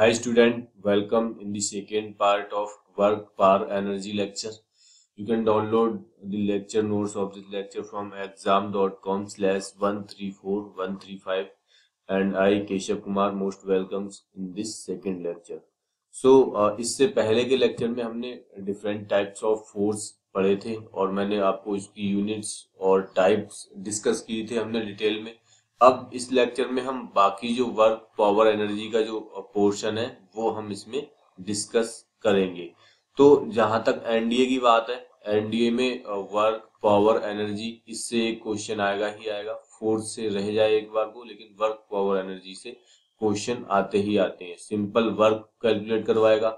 Hi student, welcome in the second part of work power energy lecture. You can download the lecture notes of this lecture from exam.com/134135 and I Kesav Kumar most welcomes in this second lecture. So इससे पहले के lecture में हमने different types of force पढ़े थे और मैंने आपको इसकी units और types discuss किए थे हमने detail में. अब इस लेक्चर में हम बाकी जो वर्क पावर एनर्जी का जो पोर्शन है वो हम इसमें डिस्कस करेंगे. तो जहां तक एनडीए की बात है, एनडीए में वर्क पावर एनर्जी इससे एक क्वेश्चन आएगा ही आएगा. फोर्स से रह जाए एक बार को, लेकिन वर्क पावर एनर्जी से क्वेश्चन आते ही आते हैं. सिंपल वर्क कैलकुलेट करवाएगा.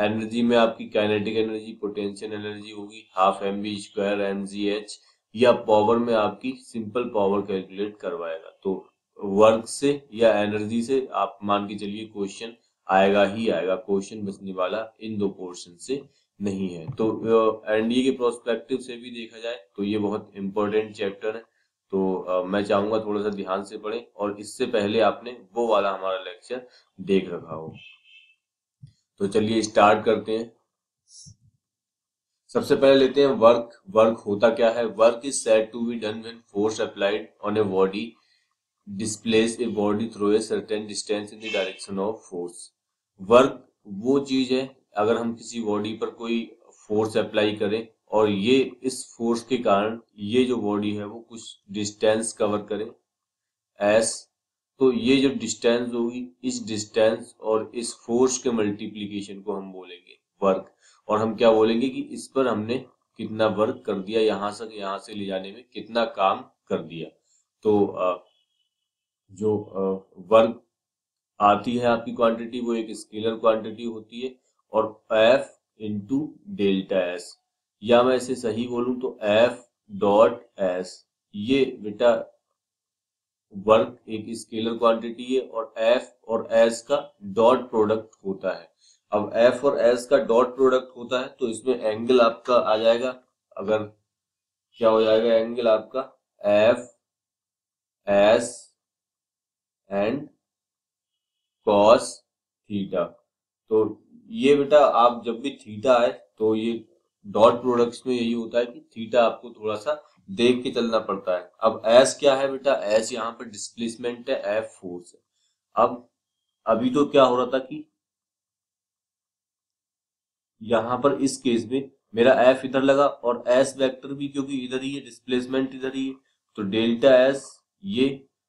एनर्जी में आपकी काइनेटिक एनर्जी, पोटेंशियल एनर्जी होगी, हाफ mv²mgh, या पावर में आपकी सिंपल पावर कैलकुलेट करवाएगा. तो वर्क से या एनर्जी से आप मान के चलिए क्वेश्चन आएगा ही आएगा. क्वेश्चन बचने वाला इन दो पोर्शन से नहीं है. तो एनडीए के प्रोस्पेक्टिव से भी देखा जाए तो ये बहुत इंपॉर्टेंट चैप्टर है. तो मैं चाहूंगा थोड़ा सा ध्यान से पढ़ें और इससे पहले आपने वो वाला हमारा लेक्चर देख रखा हो. तो चलिए स्टार्ट करते हैं. सबसे पहले लेते हैं वर्क. वर्क होता क्या है? Work is said to be done when force applied on a body displace a body through a certain distance in the direction of force. Work वो चीज है, अगर हम किसी बॉडी पर कोई फोर्स अप्लाई करें और ये इस फोर्स के कारण ये जो बॉडी है वो कुछ डिस्टेंस कवर करे एस, तो ये जो डिस्टेंस होगी इस डिस्टेंस और इस फोर्स के मल्टीप्लीकेशन को हम बोलेंगे वर्क. और हम क्या बोलेंगे कि इस पर हमने कितना वर्क कर दिया, यहाँ से ले जाने में कितना काम कर दिया. तो जो वर्क आती है आपकी क्वांटिटी वो एक स्केलर क्वांटिटी होती है और एफ इंटू डेल्टा एस, या मैं इसे सही बोलूं तो एफ डॉट एस. ये बेटा वर्क एक स्केलर क्वांटिटी है और एफ और एस का डॉट प्रोडक्ट होता है. अब F और S का डॉट प्रोडक्ट होता है तो इसमें एंगल आपका आ जाएगा. अगर क्या हो जाएगा एंगल आपका F S and cos theta. तो ये बेटा आप जब भी थीटा है तो ये डॉट प्रोडक्ट्स में यही होता है कि थीटा आपको थोड़ा सा देख के चलना पड़ता है. अब S क्या है बेटा? S यहाँ पर डिस्प्लेसमेंट है, F फोर्स है. अब अभी तो क्या हो रहा था कि यहाँ पर इस केस में मेरा F इधर लगा और S वेक्टर भी क्योंकि इधर ही है, डिस्प्लेसमेंट इधर ही है, तो डेल्टा S ये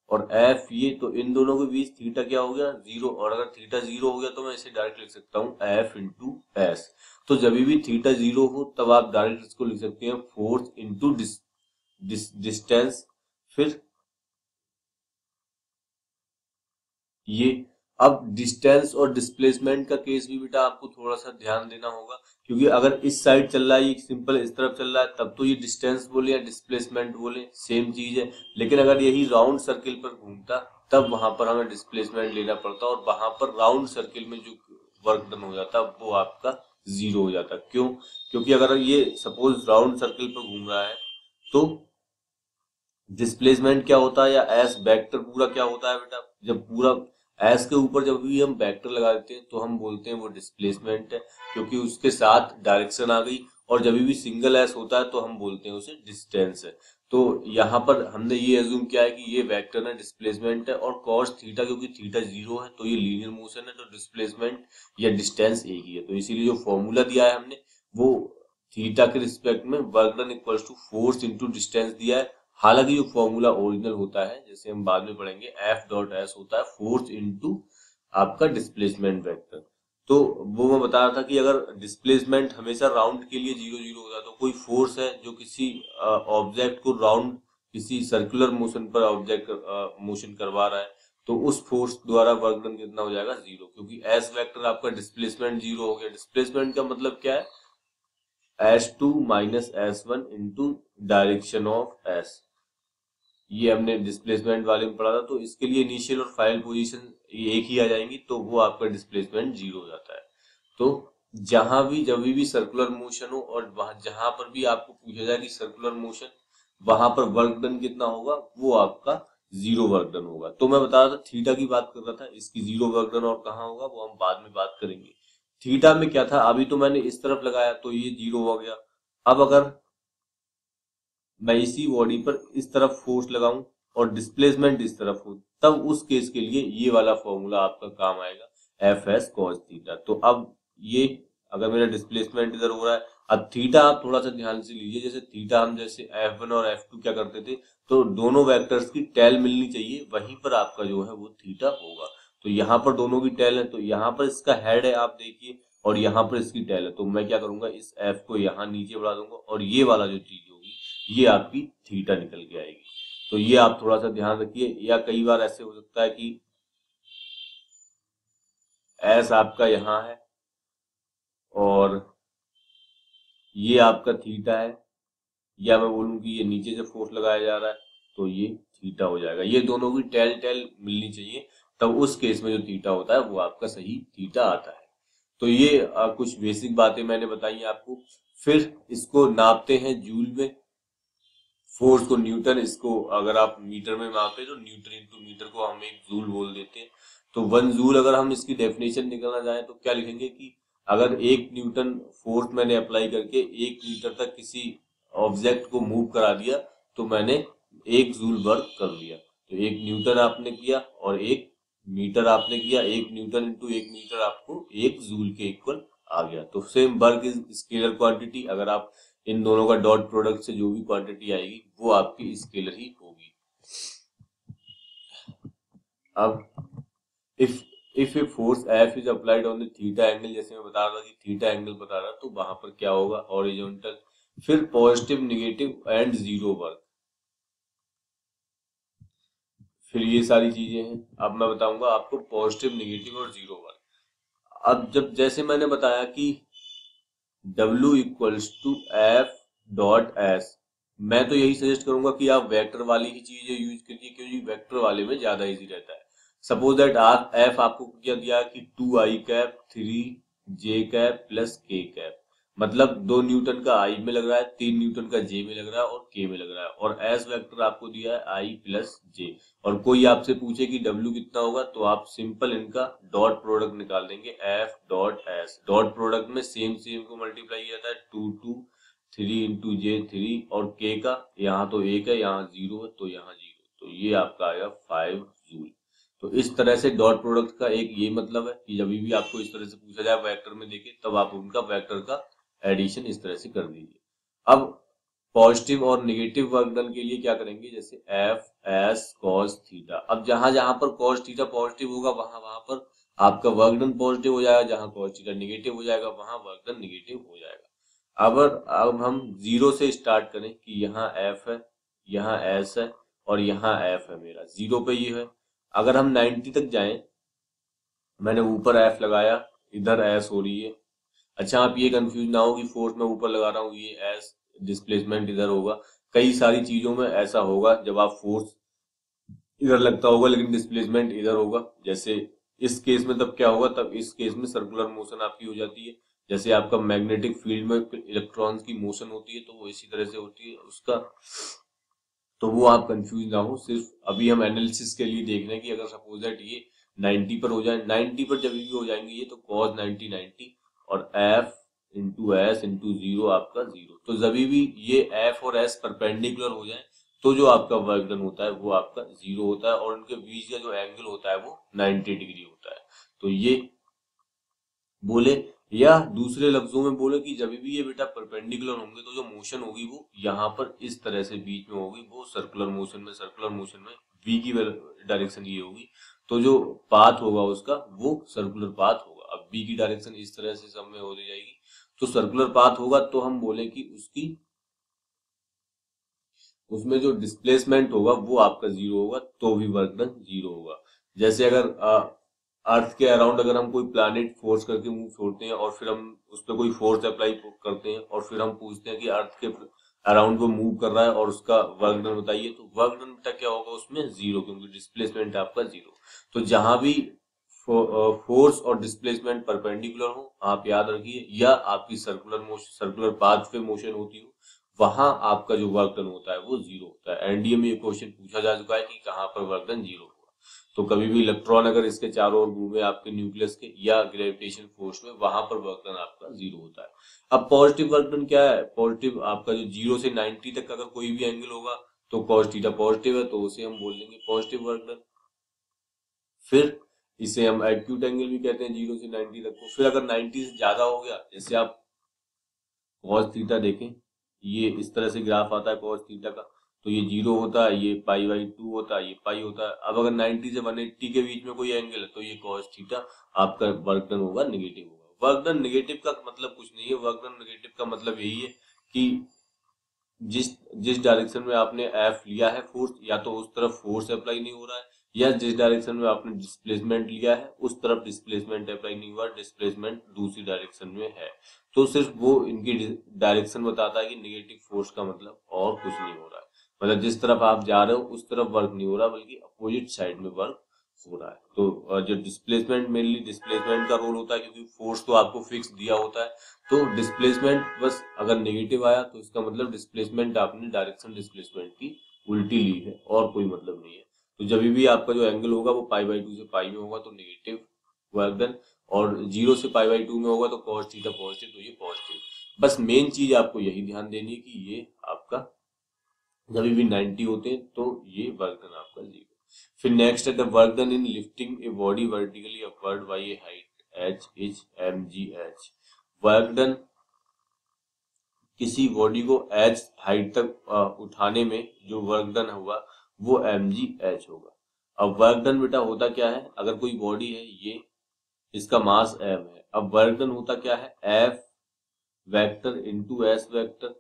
और F ये, तो इन दोनों के बीच थीटा क्या हो गया? जीरो. और अगर थीटा जीरो हो गया तो मैं इसे डायरेक्ट लिख सकता हूँ F इंटू S. तो जब भी थीटा जीरो हो तब आप डायरेक्ट इसको लिख सकते हैं फोर्स इंटू डिस्टेंस, फिर ये. अब डिस्टेंस और डिस्प्लेसमेंट का केस भी बेटा आपको थोड़ा सा ध्यान देना होगा, क्योंकि अगर इस साइड चल रहा है, ये सिंपल इस तरफ चल रहा है, तब तो ये डिस्टेंस बोले या डिस्प्लेसमेंट बोले सेम चीज है. लेकिन अगर यही राउंड सर्किल पर घूमता तब वहां पर हमें डिस्प्लेसमेंट लेना पड़ता और वहां पर राउंड सर्किल में जो वर्क डन हो जाता वो आपका जीरो हो जाता. क्यों? क्योंकि अगर ये सपोज राउंड सर्किल पर घूम रहा है तो डिस्प्लेसमेंट क्या होता है या एस वेक्टर पूरा क्या होता है बेटा? जब पूरा एस के ऊपर जब भी हम वेक्टर लगा देते हैं तो हम बोलते हैं वो डिस्प्लेसमेंट है, क्योंकि उसके साथ डायरेक्शन आ गई. और जब भी सिंगल एस होता है तो हम बोलते हैं उसे डिस्टेंस है. तो यहाँ पर हमने ये अज्यूम किया है कि ये वेक्टर है, डिस्प्लेसमेंट है, और कॉस थीटा क्योंकि थीटा जीरो है तो ये लीनियर मोशन है, तो डिस्प्लेसमेंट या डिस्टेंस एक ही है. तो इसीलिए जो फॉर्मूला दिया है हमने वो थीटा के रिस्पेक्ट में work done equal to force into distance दिया है. हालांकि जो फॉर्मूला ओरिजिनल होता है, जैसे हम बाद में पढ़ेंगे, एफ डॉट एस होता है फोर्स इनटू आपका डिस्प्लेसमेंट वेक्टर. तो वो मैं बता रहा था कि अगर डिस्प्लेसमेंट हमेशा राउंड के लिए जीरो जीरो होता तो कोई फोर्स है जो किसी ऑब्जेक्ट को राउंड किसी सर्कुलर मोशन पर ऑब्जेक्ट मोशन करवा रहा है तो उस फोर्स द्वारा वर्क डन कितना हो जाएगा? जीरो. क्योंकि एस वेक्टर आपका डिस्प्लेसमेंट जीरो हो गया. डिस्प्लेसमेंट का मतलब क्या है? S2 minus S1 into direction of S. ये हमने डिस्प्लेसमेंट वाले में पढ़ा था. तो इसके लिए इनिशियल और फाइनल पोजीशन एक ही आ जाएंगी तो वो आपका डिस्प्लेसमेंट जीरो हो जाता है. तो जहां भी जब भी सर्कुलर मोशन हो और जहां पर भी आपको पूछा जाए कि सर्कुलर मोशन, वहां पर वर्क डन कितना होगा वो आपका जीरो वर्क डन होगा। तो मैं बता रहा था थीटा की बात कर रहा था, इसकी जीरो वर्क डन और कहाँ होगा वो हम बाद में बात करेंगे। थीटा में क्या था, अभी तो मैंने इस तरफ लगाया तो ये जीरो हो गया। अब अगर मैं इसी बॉडी पर इस तरफ फोर्स लगाऊं और डिस्प्लेसमेंट इस तरफ हो, तब उस केस के लिए ये वाला फॉर्मूला आपका काम आएगा, एफ एस कॉस थीटा। तो अब ये अगर मेरा डिस्प्लेसमेंट इधर हो रहा है, अब थीटा आप थोड़ा सा ध्यान से लीजिए, जैसे थीटा हम जैसे F1 और F2 क्या करते थे तो दोनों वेक्टर्स की टेल मिलनी चाहिए, वहीं पर आपका जो है वो थीटा होगा। तो यहाँ पर दोनों की टेल है, तो यहाँ पर इसका हेड है आप देखिए और यहाँ पर इसकी टेल है, तो मैं क्या करूंगा इस F को यहाँ नीचे बढ़ा दूंगा और ये वाला जो चीज होगी ये आपकी थीटा निकल के आएगी। तो ये आप थोड़ा सा ध्यान रखिए, या कई बार ऐसे हो सकता है कि S आपका यहाँ है और ये आपका थीटा है, या मैं बोलूं कि ये नीचे से फोर्स लगाया जा रहा है तो ये थीटा हो जाएगा। ये दोनों की टेल टेल मिलनी चाहिए, तब उस केस में जो थीटा होता है वो आपका सही थीटा आता है। तो ये कुछ बेसिक बातें मैंने बताई आपको। फिर इसको नापते हैं जूल में, फोर्स को न्यूटन, इसको अगर आप मीटर में मापे तो न्यूटन इंटू मीटर को हम एक जूल बोल देते हैं। तो 1 जूल अगर हम इसकी डेफिनेशन निकालना चाहें तो क्या लिखेंगे कि अगर 1 न्यूटन फोर्स मैंने अप्लाई करके 1 मीटर तक किसी ऑब्जेक्ट को मूव करा दिया तो मैंने 1 जूल वर्क कर लिया। तो 1 न्यूटन आपने किया और 1 मीटर आपने किया, 1 न्यूटन इंटू 1 मीटर आपको 1 जूल के इक्वल आ गया। तो same work is scalar quantity, अगर आप इन दोनों का डॉट प्रोडक्ट से जो भी क्वांटिटी आएगी वो आपकी स्केलर ही होगी। अब if a force F is applied on the theta angle, जैसे मैं बता रहा था कि थीटा एंगल बता रहा तो वहां पर क्या होगा हॉरिजॉन्टल, फिर positive negative and zero work, फिर ये सारी चीजें हैं। अब मैं बताऊंगा आपको पॉजिटिव नेगेटिव और जीरो वर्क। अब जब जैसे मैंने बताया कि W equals to F dot S, मैं तो यही सजेस्ट करूंगा कि आप वेक्टर वाली ही चीजें यूज करिए क्योंकि वेक्टर वाले में ज्यादा इजी रहता है। सपोज दैट आप एफ आपको क्या दिया कि 2i cap 3j cap plus k cap, मतलब 2 न्यूटन का i में लग रहा है, 3 न्यूटन का j में लग रहा है और k में लग रहा है, और s वेक्टर आपको दिया है i प्लस j, और कोई आपसे पूछे कि w कितना होगा तो आप सिंपल इनका डॉट प्रोडक्ट निकाल देंगे f dot s। Dot product में सेम को मल्टीप्लाई किया जाता है 2 2 3 इंटू j 3 और k का, यहाँ तो 1 है, यहाँ 0 है, तो यहाँ 0, तो ये आपका आएगा 5 जूल। तो इस तरह से डॉट प्रोडक्ट का एक ये मतलब है कि जब भी आपको इस तरह से पूछा जाए वेक्टर में देखे तब आप उनका वेक्टर का एडिशन इस तरह से कर दीजिए। अब पॉजिटिव और नेगेटिव वर्क डन के लिए क्या करेंगे, जैसे एफ एस कॉस थीटा। अब जहां जहां पर कॉस थीटा पॉजिटिव होगा वहां पर आपका वर्क डन पॉजिटिव हो जाएगा, जहां कॉस थीटा निगेटिव हो जाएगा वहां वर्क डन निगेटिव हो जाएगा। अब हम 0 से स्टार्ट करें कि यहाँ एफ है, यहाँ एस है और यहाँ एफ है, मेरा 0 पे ये है। अगर हम 90 तक जाएं, मैंने ऊपर एफ लगाया, इधर एस हो रही है। अच्छा आप ये कंफ्यूज ना हो कि फोर्स मैं ऊपर लगा रहा हूँ, ये एस डिस्प्लेसमेंट इधर होगा। कई सारी चीजों में ऐसा होगा जब आप फोर्स इधर लगता होगा लेकिन डिस्प्लेसमेंट इधर होगा, जैसे इस केस में तब क्या होगा, तब इस केस में सर्कुलर मोशन आपकी हो जाती है। जैसे आपका मैग्नेटिक फील्ड में इलेक्ट्रॉन्स की मोशन होती है तो वो इसी तरह से होती है उसका, तो वो आप कंफ्यूज ना हो। सिर्फ अभी हम एनालिसिस के लिए देख रहे हैं कि अगर सपोज दैट ये 90 पर हो जाए, 90 पर जब भी हो जाएंगे ये तो cos 90 90 और f into S into zero आपका 0, तो जब भी ये f और s परपेंडिकुलर हो जाए तो जो आपका वर्क डन होता है वो आपका 0 होता है और उनके बीच का जो एंगल होता है वो 90 डिग्री होता है। तो ये बोले या दूसरे लफ्जों में बोले कि जब भी ये बेटा परपेंडिकुलर होंगे तो जो मोशन होगी वो यहाँ पर इस तरह से बीच में होगी, वो सर्कुलर मोशन में v की डायरेक्शन ये होगी, तो जो पाथ होगा उसका वो सर्कुलर पाथ होगा। अब v की डायरेक्शन इस तरह से सब में हो जाएगी तो सर्कुलर पाथ होगा, तो हम बोले कि उसकी उसमें जो डिस्प्लेसमेंट होगा वो आपका 0 होगा, तो भी वर्क डन 0 होगा। जैसे अगर अर्थ के अराउंड अगर हम कोई प्लैनेट फोर्स करके मूव छोड़ते हैं और फिर हम उस पर कोई फोर्स अप्लाई करते हैं और फिर हम पूछते हैं कि अर्थ के अराउंड वो मूव कर रहा है और उसका वर्क डन बताइए, तो वर्क डन बेटा क्या होगा उसमें 0, क्योंकि डिस्प्लेसमेंट आपका 0। तो जहां भी फोर्स और डिस्प्लेसमेंट परपेंडिकुलर हो आप याद रखिए, या आपकी सर्कुलर पाथ पे मोशन होती हो वहां आपका जो वर्क डन होता है वो जीरो होता है। एनडीए में ये क्वेश्चन पूछा जा चुका है कि कहां पर वर्क डन जीरो हुआ। तो कभी भी इलेक्ट्रॉन अगर इसके चारों ओर घूमे आपके न्यूक्लियस के या ग्रेविटेशन फोर्स में, वहां पर वर्क डन आपका जीरो होता है। अब पॉजिटिव वर्क डन क्या है? पॉजिटिव आपका जो 0 से 90 तक अगर कोई भी एंगल होगा तो कॉस थीटा पॉजिटिव है, तो उसे हम बोल देंगे पॉजिटिव वर्क डन। फिर इसे हम एक्यूट एंगल भी कहते हैं 0 से 90 तक को। फिर अगर 90 से ज्यादा हो गया, जैसे आप कॉस थीटा देखें, ये इस तरह से ग्राफ आता है कॉस थीटा का, तो ये 0 होता है, ये π/2 होता है, ये पाई होता है। अब अगर 90 से 180 के बीच में कोई एंगल है तो ये कॉस थीटा आपका वर्क डन होगा, नेगेटिव होगा। वर्क डन नेगेटिव का मतलब कुछ नहीं है, वर्क डन नेगेटिव का मतलब यही है कि जिस डायरेक्शन में आपने एफ लिया है फोर्स, या तो उस तरफ फोर्स अप्लाई नहीं हो रहा है, या जिस डायरेक्शन में आपने डिस्प्लेसमेंट लिया है उस तरफ डिस्प्लेसमेंट अप्लाई नहीं हुआ, डिस्प्लेसमेंट दूसरी डायरेक्शन में है। तो सिर्फ वो इनकी डायरेक्शन बताता है कि नेगेटिव फोर्स का मतलब और कुछ नहीं हो रहा है, मतलब जिस तरफ आप जा रहे हो उस तरफ वर्क नहीं हो रहा बल्कि अपोजिट साइड में वर्क हो रहा है। तो जो डिस्प्लेसमेंट, मेनली डिस्प्लेसमेंट का रोल होता है, क्योंकि फोर्स तो आपको फिक्स दिया होता है, तो डिस्प्लेसमेंट बस अगर नेगेटिव आया तो इसका मतलब डिस्प्लेसमेंट आपने डायरेक्शन डिस्प्लेसमेंट की उल्टी ली है, और कोई मतलब नहीं है। तो जब भी आपका जो एंगल होगा वो π/2 से पाई में होगा तो नेगेटिव वर्क डन, और 0 से π/2 में होगा तो cos थीटा पॉजिटिव, तो ये पॉजिटिव। बस मेन चीज आपको यही ध्यान देनी है कि ये आपका जब भी 90 होते हैं तो ये वर्क डन आपका जीरो। फिर नेक्स्ट है the work done in lifting a body vertically upward by a height h mgh। Work done किसी बॉडी को h हाइट तक उठाने में जो वर्क डन हुआ वो mgh होगा। अब वर्क डन बेटा होता क्या है? अगर कोई बॉडी है, ये इसका मास m है, अब वर्क डन होता क्या है? f vector into s vector.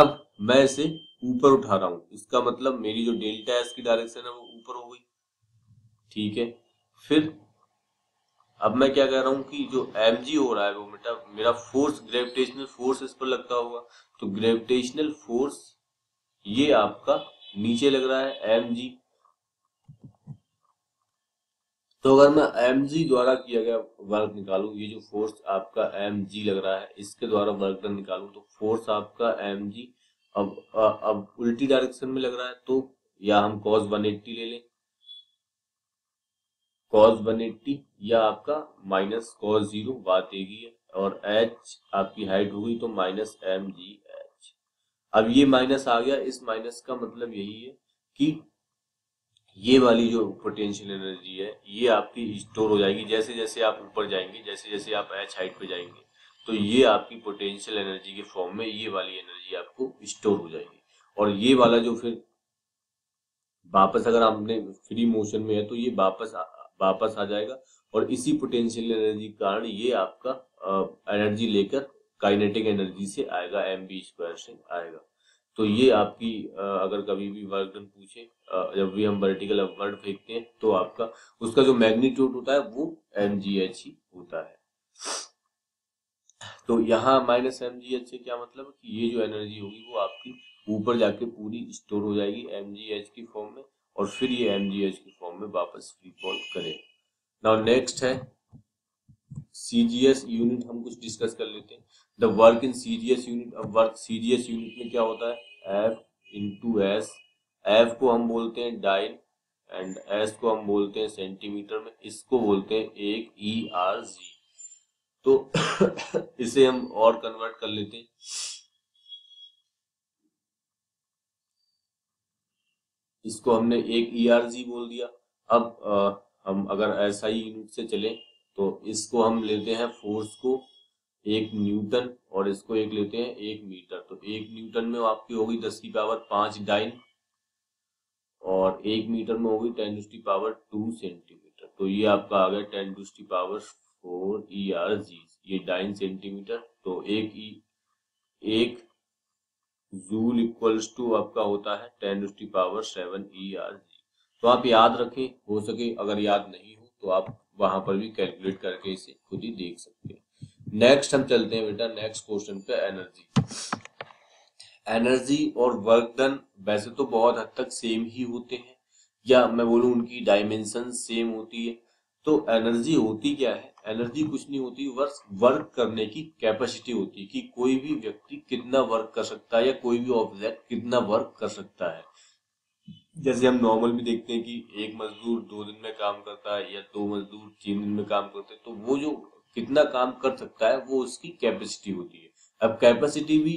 अब मैं इसे ऊपर उठा रहा हूं, इसका मतलब मेरी जो डेल्टा s की डायरेक्शन है वो ऊपर हो गई, ठीक है। फिर अब मैं क्या कह रहा हूँ कि जो mg हो रहा है वो बेटा मेरा फोर्स, ग्रेविटेशनल फोर्स इस पर लगता होगा, तो ग्रेविटेशनल फोर्स ये आपका नीचे लग रहा है mg। तो अगर मैं mg द्वारा किया गया वर्क निकालू, ये जो फोर्स आपका mg लग रहा है इसके द्वारा वर्क डन निकालू तो फोर्स आपका mg अब उल्टी डायरेक्शन में लग रहा है, तो या हम cos 180 ले लें, cos 180 या आपका माइनस cos 0, बात एक ही है। और h आपकी हाइट होगी तो माइनस mg। अब ये माइनस आ गया, इस माइनस का मतलब यही है कि ये वाली जो पोटेंशियल एनर्जी है ये आपकी स्टोर हो जाएगी। जैसे जैसे आप ऊपर जाएंगे, जैसे जैसे आप एच हाइट पे जाएंगे, तो ये आपकी पोटेंशियल एनर्जी के फॉर्म में ये वाली एनर्जी आपको स्टोर हो जाएगी। और ये वाला जो फिर वापस, अगर आपने फ्री मोशन में है तो ये वापस आ जाएगा, और इसी पोटेंशियल एनर्जी के कारण ये आपका एनर्जी लेकर काइनेटिक एनर्जी से आएगा, mv² से आएगा। तो ये आपकी अगर कभी भी वर्क डन पूछे, जब भी हम वर्टिकल अपवर्ड फेंकते हैं तो आपका उसका जो मैग्नीट्यूड होता है वो mgh ही होता है। तो यहाँ माइनस mgh से क्या मतलब है कि ये जो एनर्जी होगी वो आपकी ऊपर जाके पूरी स्टोर हो जाएगी mgh की फॉर्म में, और फिर ये mgh की फॉर्म में वापस फ्री फॉल करेगा। नाउ नेक्स्ट है CGS यूनिट, हम कुछ डिस्कस कर लेते हैं। The work in CGS unit. अब वर्क CGS यूनिट में क्या होता है? F into S। F को हम बोलते हैं डाइन एंड S को हम बोलते हैं सेंटीमीटर में, इसको बोलते हैं एक ERG। तो इसे हम और कन्वर्ट कर लेते हैं, इसको हमने एक ERG बोल दिया। अब हम अगर SI यूनिट से चले तो इसको हम लेते हैं फोर्स को 1 न्यूटन और इसको एक लेते हैं 1 मीटर। तो 1 न्यूटन में आपकी होगी 10 की पावर 5 डाइन, और 1 मीटर में होगी 10 की पावर 2 सेंटीमीटर। तो ये आपका आ गया 10 की पावर 4 ERG, ये डाइन सेंटीमीटर। तो एक जूल इक्वल्स टू आपका होता है 10 की पावर 7 ERG। तो आप याद रखें, हो सके अगर याद नहीं हो तो आप वहां पर भी कैलकुलेट करके इसे खुद ही देख सकते हैं। नेक्स्ट हम चलते हैं बेटा नेक्स्ट क्वेश्चन पे, एनर्जी और वर्क डन वैसे तो बहुत हद तक सेम ही होते हैं, या मैं बोलूं उनकी डायमेंशन सेम होती है। तो एनर्जी होती क्या है? एनर्जी कुछ नहीं होती, वर्क करने की कैपेसिटी होती है कि कोई भी व्यक्ति कितना वर्क कर सकता है या कोई भी ऑब्जेक्ट कितना वर्क कर सकता है। जैसे हम नॉर्मल भी देखते हैं कि एक मजदूर 2 दिन में काम करता है या 2 मजदूर 3 दिन में काम करते हैं, तो वो जो कितना काम कर सकता है वो उसकी कैपेसिटी होती है। अब कैपेसिटी भी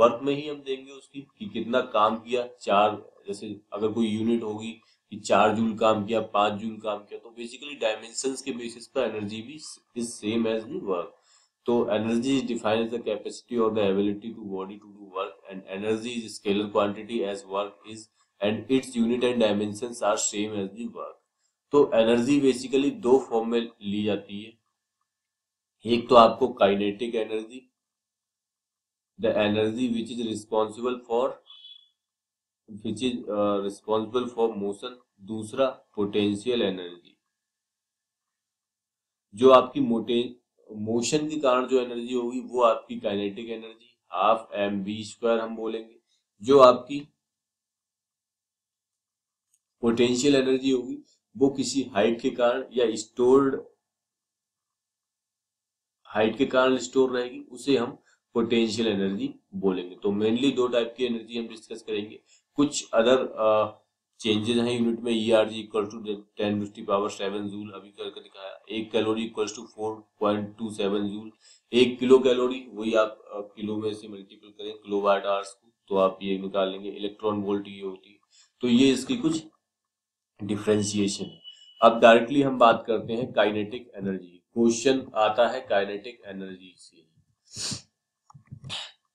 वर्क में ही हम देंगे उसकी कि कितना काम किया। 4 जैसे अगर कोई यूनिट होगी कि 4 जूल काम किया, 5 जूल काम किया, तो बेसिकली डायमेंशंस के बेसिस पर एनर्जी भी is same as the work. तो energy is defined as the capacity और the ability to body to do work, and energy is scalar quantity as work is, and its unit and dimensions are same as the work. तो energy basically 2 form में ली जाती है। एक तो आपको kinetic energy, the energy which is responsible for motion। दूसरा potential energy, जो आपकी मोशन के कारण जो एनर्जी होगी वो आपकी काइनेटिक एनर्जी ½mv² हम बोलेंगे। जो आपकी पोटेंशियल एनर्जी होगी वो किसी हाइट के कारण या स्टोर्ड हाइट के कारण स्टोर रहेगी, उसे हम पोटेंशियल एनर्जी बोलेंगे। तो मेनली 2 टाइप की एनर्जी हम डिस्कस करेंगे। कुछ अदर चेंजेस हैं यूनिट में। ERG इक्वल टू 10⁷ जूल अभी करके दिखाया। 1 calorie equal to 4.27 joule. 1 kilo calorie वही आप किलो में से मल्टीपल करें किलोवाट आवर्स को, तो आप ये निकाल लेंगे। इलेक्ट्रॉन वोल्ट ये होती है। तो ये इसकी कुछ डिफ्रेंसिएशन है। अब डायरेक्टली हम बात करते हैं काइनेटिक एनर्जी। क्वेश्चन आता है काइनेटिक एनर्जी से।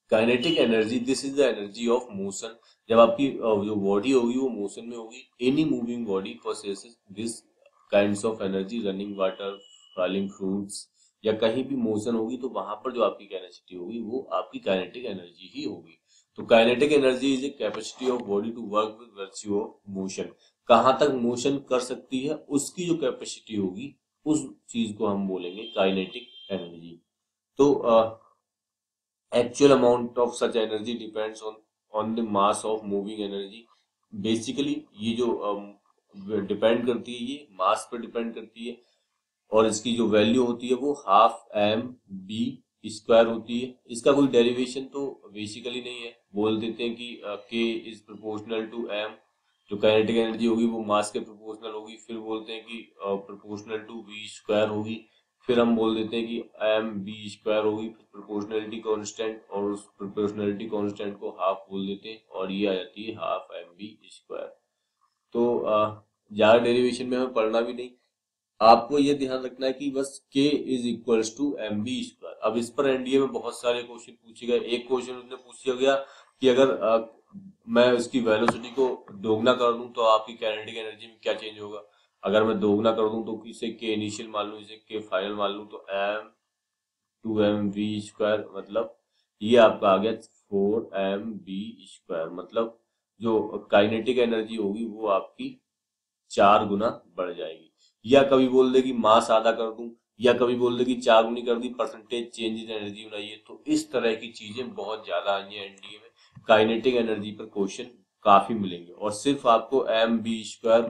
Kinetic energy, this is the energy of motion. जब आपकी जो बॉडी होगी वो मोशन में होगी। Any moving body possesses this kinds of energy. Running water, falling fruits या कहीं भी मोशन होगी तो वहां पर जो आपकी कैपेसिटी होगी वो आपकी काइनेटिक एनर्जी ही होगी। तो kinetic energy is a capacity of body to work with virtue of motion. कहाँ तक मोशन कर सकती है उसकी जो कैपेसिटी होगी उस चीज को हम बोलेंगे काइनेटिक एनर्जी। तो actual amount of such energy depends on the mass of moving energy. Basically ये जो डिपेंड करती है ये मास पर डिपेंड करती है, और इसकी जो वैल्यू होती है वो ½mv² होती है। इसका कोई डेरिवेशन तो बेसिकली नहीं है। बोल देते हैं कि k is proportional to m, जो काइनेटिक एनर्जी होगी वो मास के प्रोपोर्शनल होगी। फिर बोलते हैं कि प्रोपोर्शनल टू v² होगी। फिर हम बोल देते हैं कि mv² होगी। प्रोपोर्शनलिटी कांस्टेंट, और उस प्रोपोर्शनलिटी कांस्टेंट को 1/2 बोल देते हैं, और ये आ जाती है ½mv²। तो ज्यादा डेरिवेशन में हमें पढ़ना भी नहीं। आपको ये ध्यान रखना है कि बस k is equals to mv²। अब इस पर NDA में बहुत सारे क्वेश्चन पूछे गए। एक क्वेश्चन उसने पूछा गया कि अगर मैं उसकी वेलोसिटी को दोगुना कर दूं तो आपकी काइनेटिक एनर्जी में क्या चेंज होगा। अगर मैं दोगुना कर दूं तो इसे k इनिशियल मान लूं, इसे k फाइनल मान लूं, तो m², मतलब ये आपका आ गया 4mv²। मतलब जो काइनेटिक एनर्जी होगी वो आपकी 4 गुना बढ़ जाएगी। या कभी बोल दे कि मास आधा कर दूं, या कभी बोल दे कि 4 गुनी कर दी, परसेंटेज चेंज इन एनर्जी बनाइए। तो इस तरह की चीजें बहुत ज्यादा आई है NDA में। काइनेटिक एनर्जी पर क्वेश्चन काफी मिलेंगे, और सिर्फ आपको mv²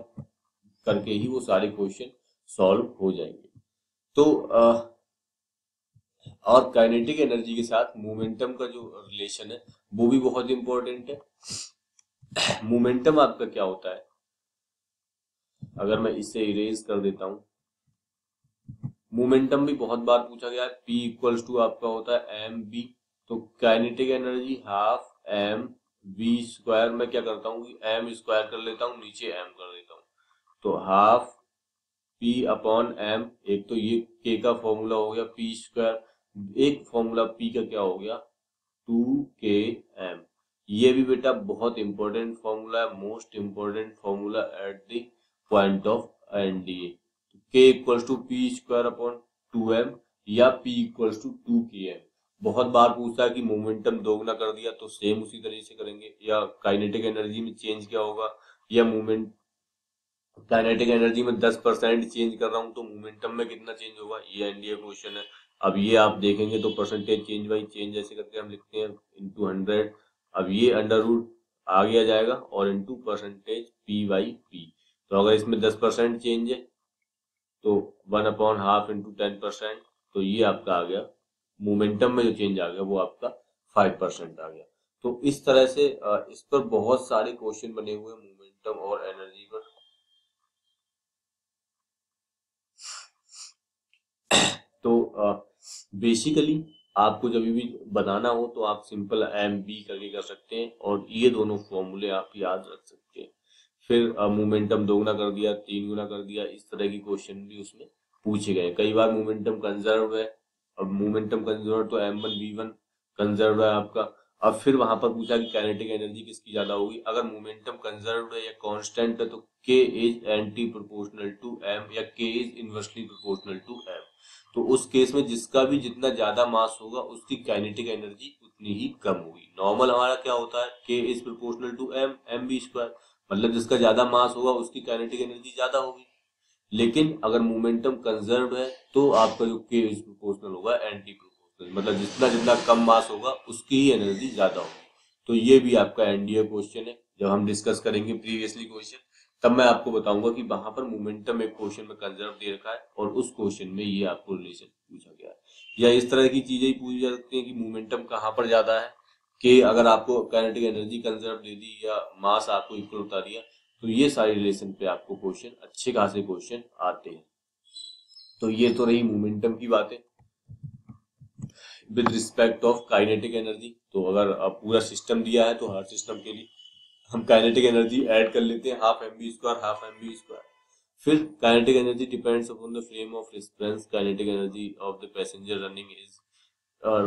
करके ही वो सारे क्वेश्चन सॉल्व हो जाएंगे। तो और काइनेटिक एनर्जी के साथ मोमेंटम का जो रिलेशन है वो भी बहुत इंपॉर्टेंट है। मोमेंटम आपका क्या होता है, अगर मैं इसे इरेज कर देता हूं। मोमेंटम भी बहुत बार पूछा गया है। पी इक्वल्स टू आपका होता है mv। तो काइनेटिक एनर्जी ½mv²। मैं क्या करता हूँ कि m² कर लेता हूँ, नीचे m कर देता हूँ, तो ½p/m। एक तो ये k का फॉर्मूला हो गया p²। एक फॉर्मूला p का क्या हो गया 2km। ये भी बेटा बहुत इंपॉर्टेंट फॉर्मूला है, most important formula at the point of NDA। k equals to p²/2m या p इक्वल्स टू 2km। बहुत बार पूछता है कि मोमेंटम दोगुना कर दिया, तो सेम उसी तरीके से करेंगे। या काइनेटिक एनर्जी में चेंज क्या होगा, या मोमेंट काइनेटिक एनर्जी में 10% चेंज कर रहा हूं तो मोमेंटम में कितना चेंज होगा, ये एनडीए क्वेश्चन है। अब ये आप देखेंगे तो परसेंटेज चेंज बाई चेंज ऐसे करके हम लिखते हैं × 100। अब ये अंडररूट आगे आ जाएगा और × परसेंटेज p/p। तो अगर इसमें 10% चेंज है तो 1/2 इंटू 10%, तो ये आपका आ गया मोमेंटम में जो चेंज आ गया वो आपका 5% आ गया। तो इस तरह से इस पर बहुत सारे क्वेश्चन बने हुए मोमेंटम और एनर्जी पर। तो बेसिकली आपको जब भी बनाना हो तो आप सिंपल MB करके कर सकते हैं और ये दोनों फॉर्मूले आप याद रख सकते हैं। फिर मोमेंटम 2 गुना कर दिया, 3 गुना कर दिया, इस तरह की क्वेश्चन भी उसमें पूछे गए। कई बार मोमेंटम कंजर्व है, अब मोमेंटम कंजर्व तो M1V1 कंजर्व है आपका। अब फिर वहां पर पूछा कि काइनेटिक एनर्जी किसकी ज्यादा होगी। अगर मोमेंटम कंजर्व है या कांस्टेंट है तो K is anti proportional to M या K is inversely proportional to M। तो उस केस में जिसका भी जितना ज्यादा मास होगा उसकी काइनेटिक एनर्जी उतनी ही कम होगी। नॉर्मल हमारा क्या होता है, K is proportional to M, mv², मतलब जिसका ज्यादा मास होगा उसकी काइनेटिक एनर्जी ज्यादा होगी। लेकिन अगर मोमेंटम कंजर्व है तो आपका जो K इज प्रोपोर्शनल होगा एंटी प्रोपोर्शनल, मतलब जितना जितना कम मास होगा उसकी ही एनर्जी ज्यादा होगी। तो ये भी आपका NDA क्वेश्चन है। जब हम डिस्कस करेंगे प्रीवियसली क्वेश्चन तब मैं आपको बताऊंगा कि वहां पर मोमेंटम एक क्वेश्चन में कंजर्व दे रखा है और उस क्वेश्चन में ये आपको रिलेशन पूछा गया है। या इस तरह की चीजें ही पूछी जा सकती है कि मोमेंटम कहाँ पर ज्यादा है, कि अगर आपको काइनेटिक एनर्जी कंजर्व दे दी या मास आपको इक्वल उतार दिया, तो ये सारे रिलेशन पे आपको क्वेश्चन, अच्छे खासे क्वेश्चन आते हैं। तो ये तो रही मोमेंटम की बातें with respect of kinetic energy. तो अगर आप पूरा सिस्टम दिया है तो हर सिस्टम के लिए हम काइनेटिक एनर्जी ऐड कर लेते हैं, ½ mv², ½ mv²। फिर kinetic energy depends upon the frame of reference. Kinetic energy of the passenger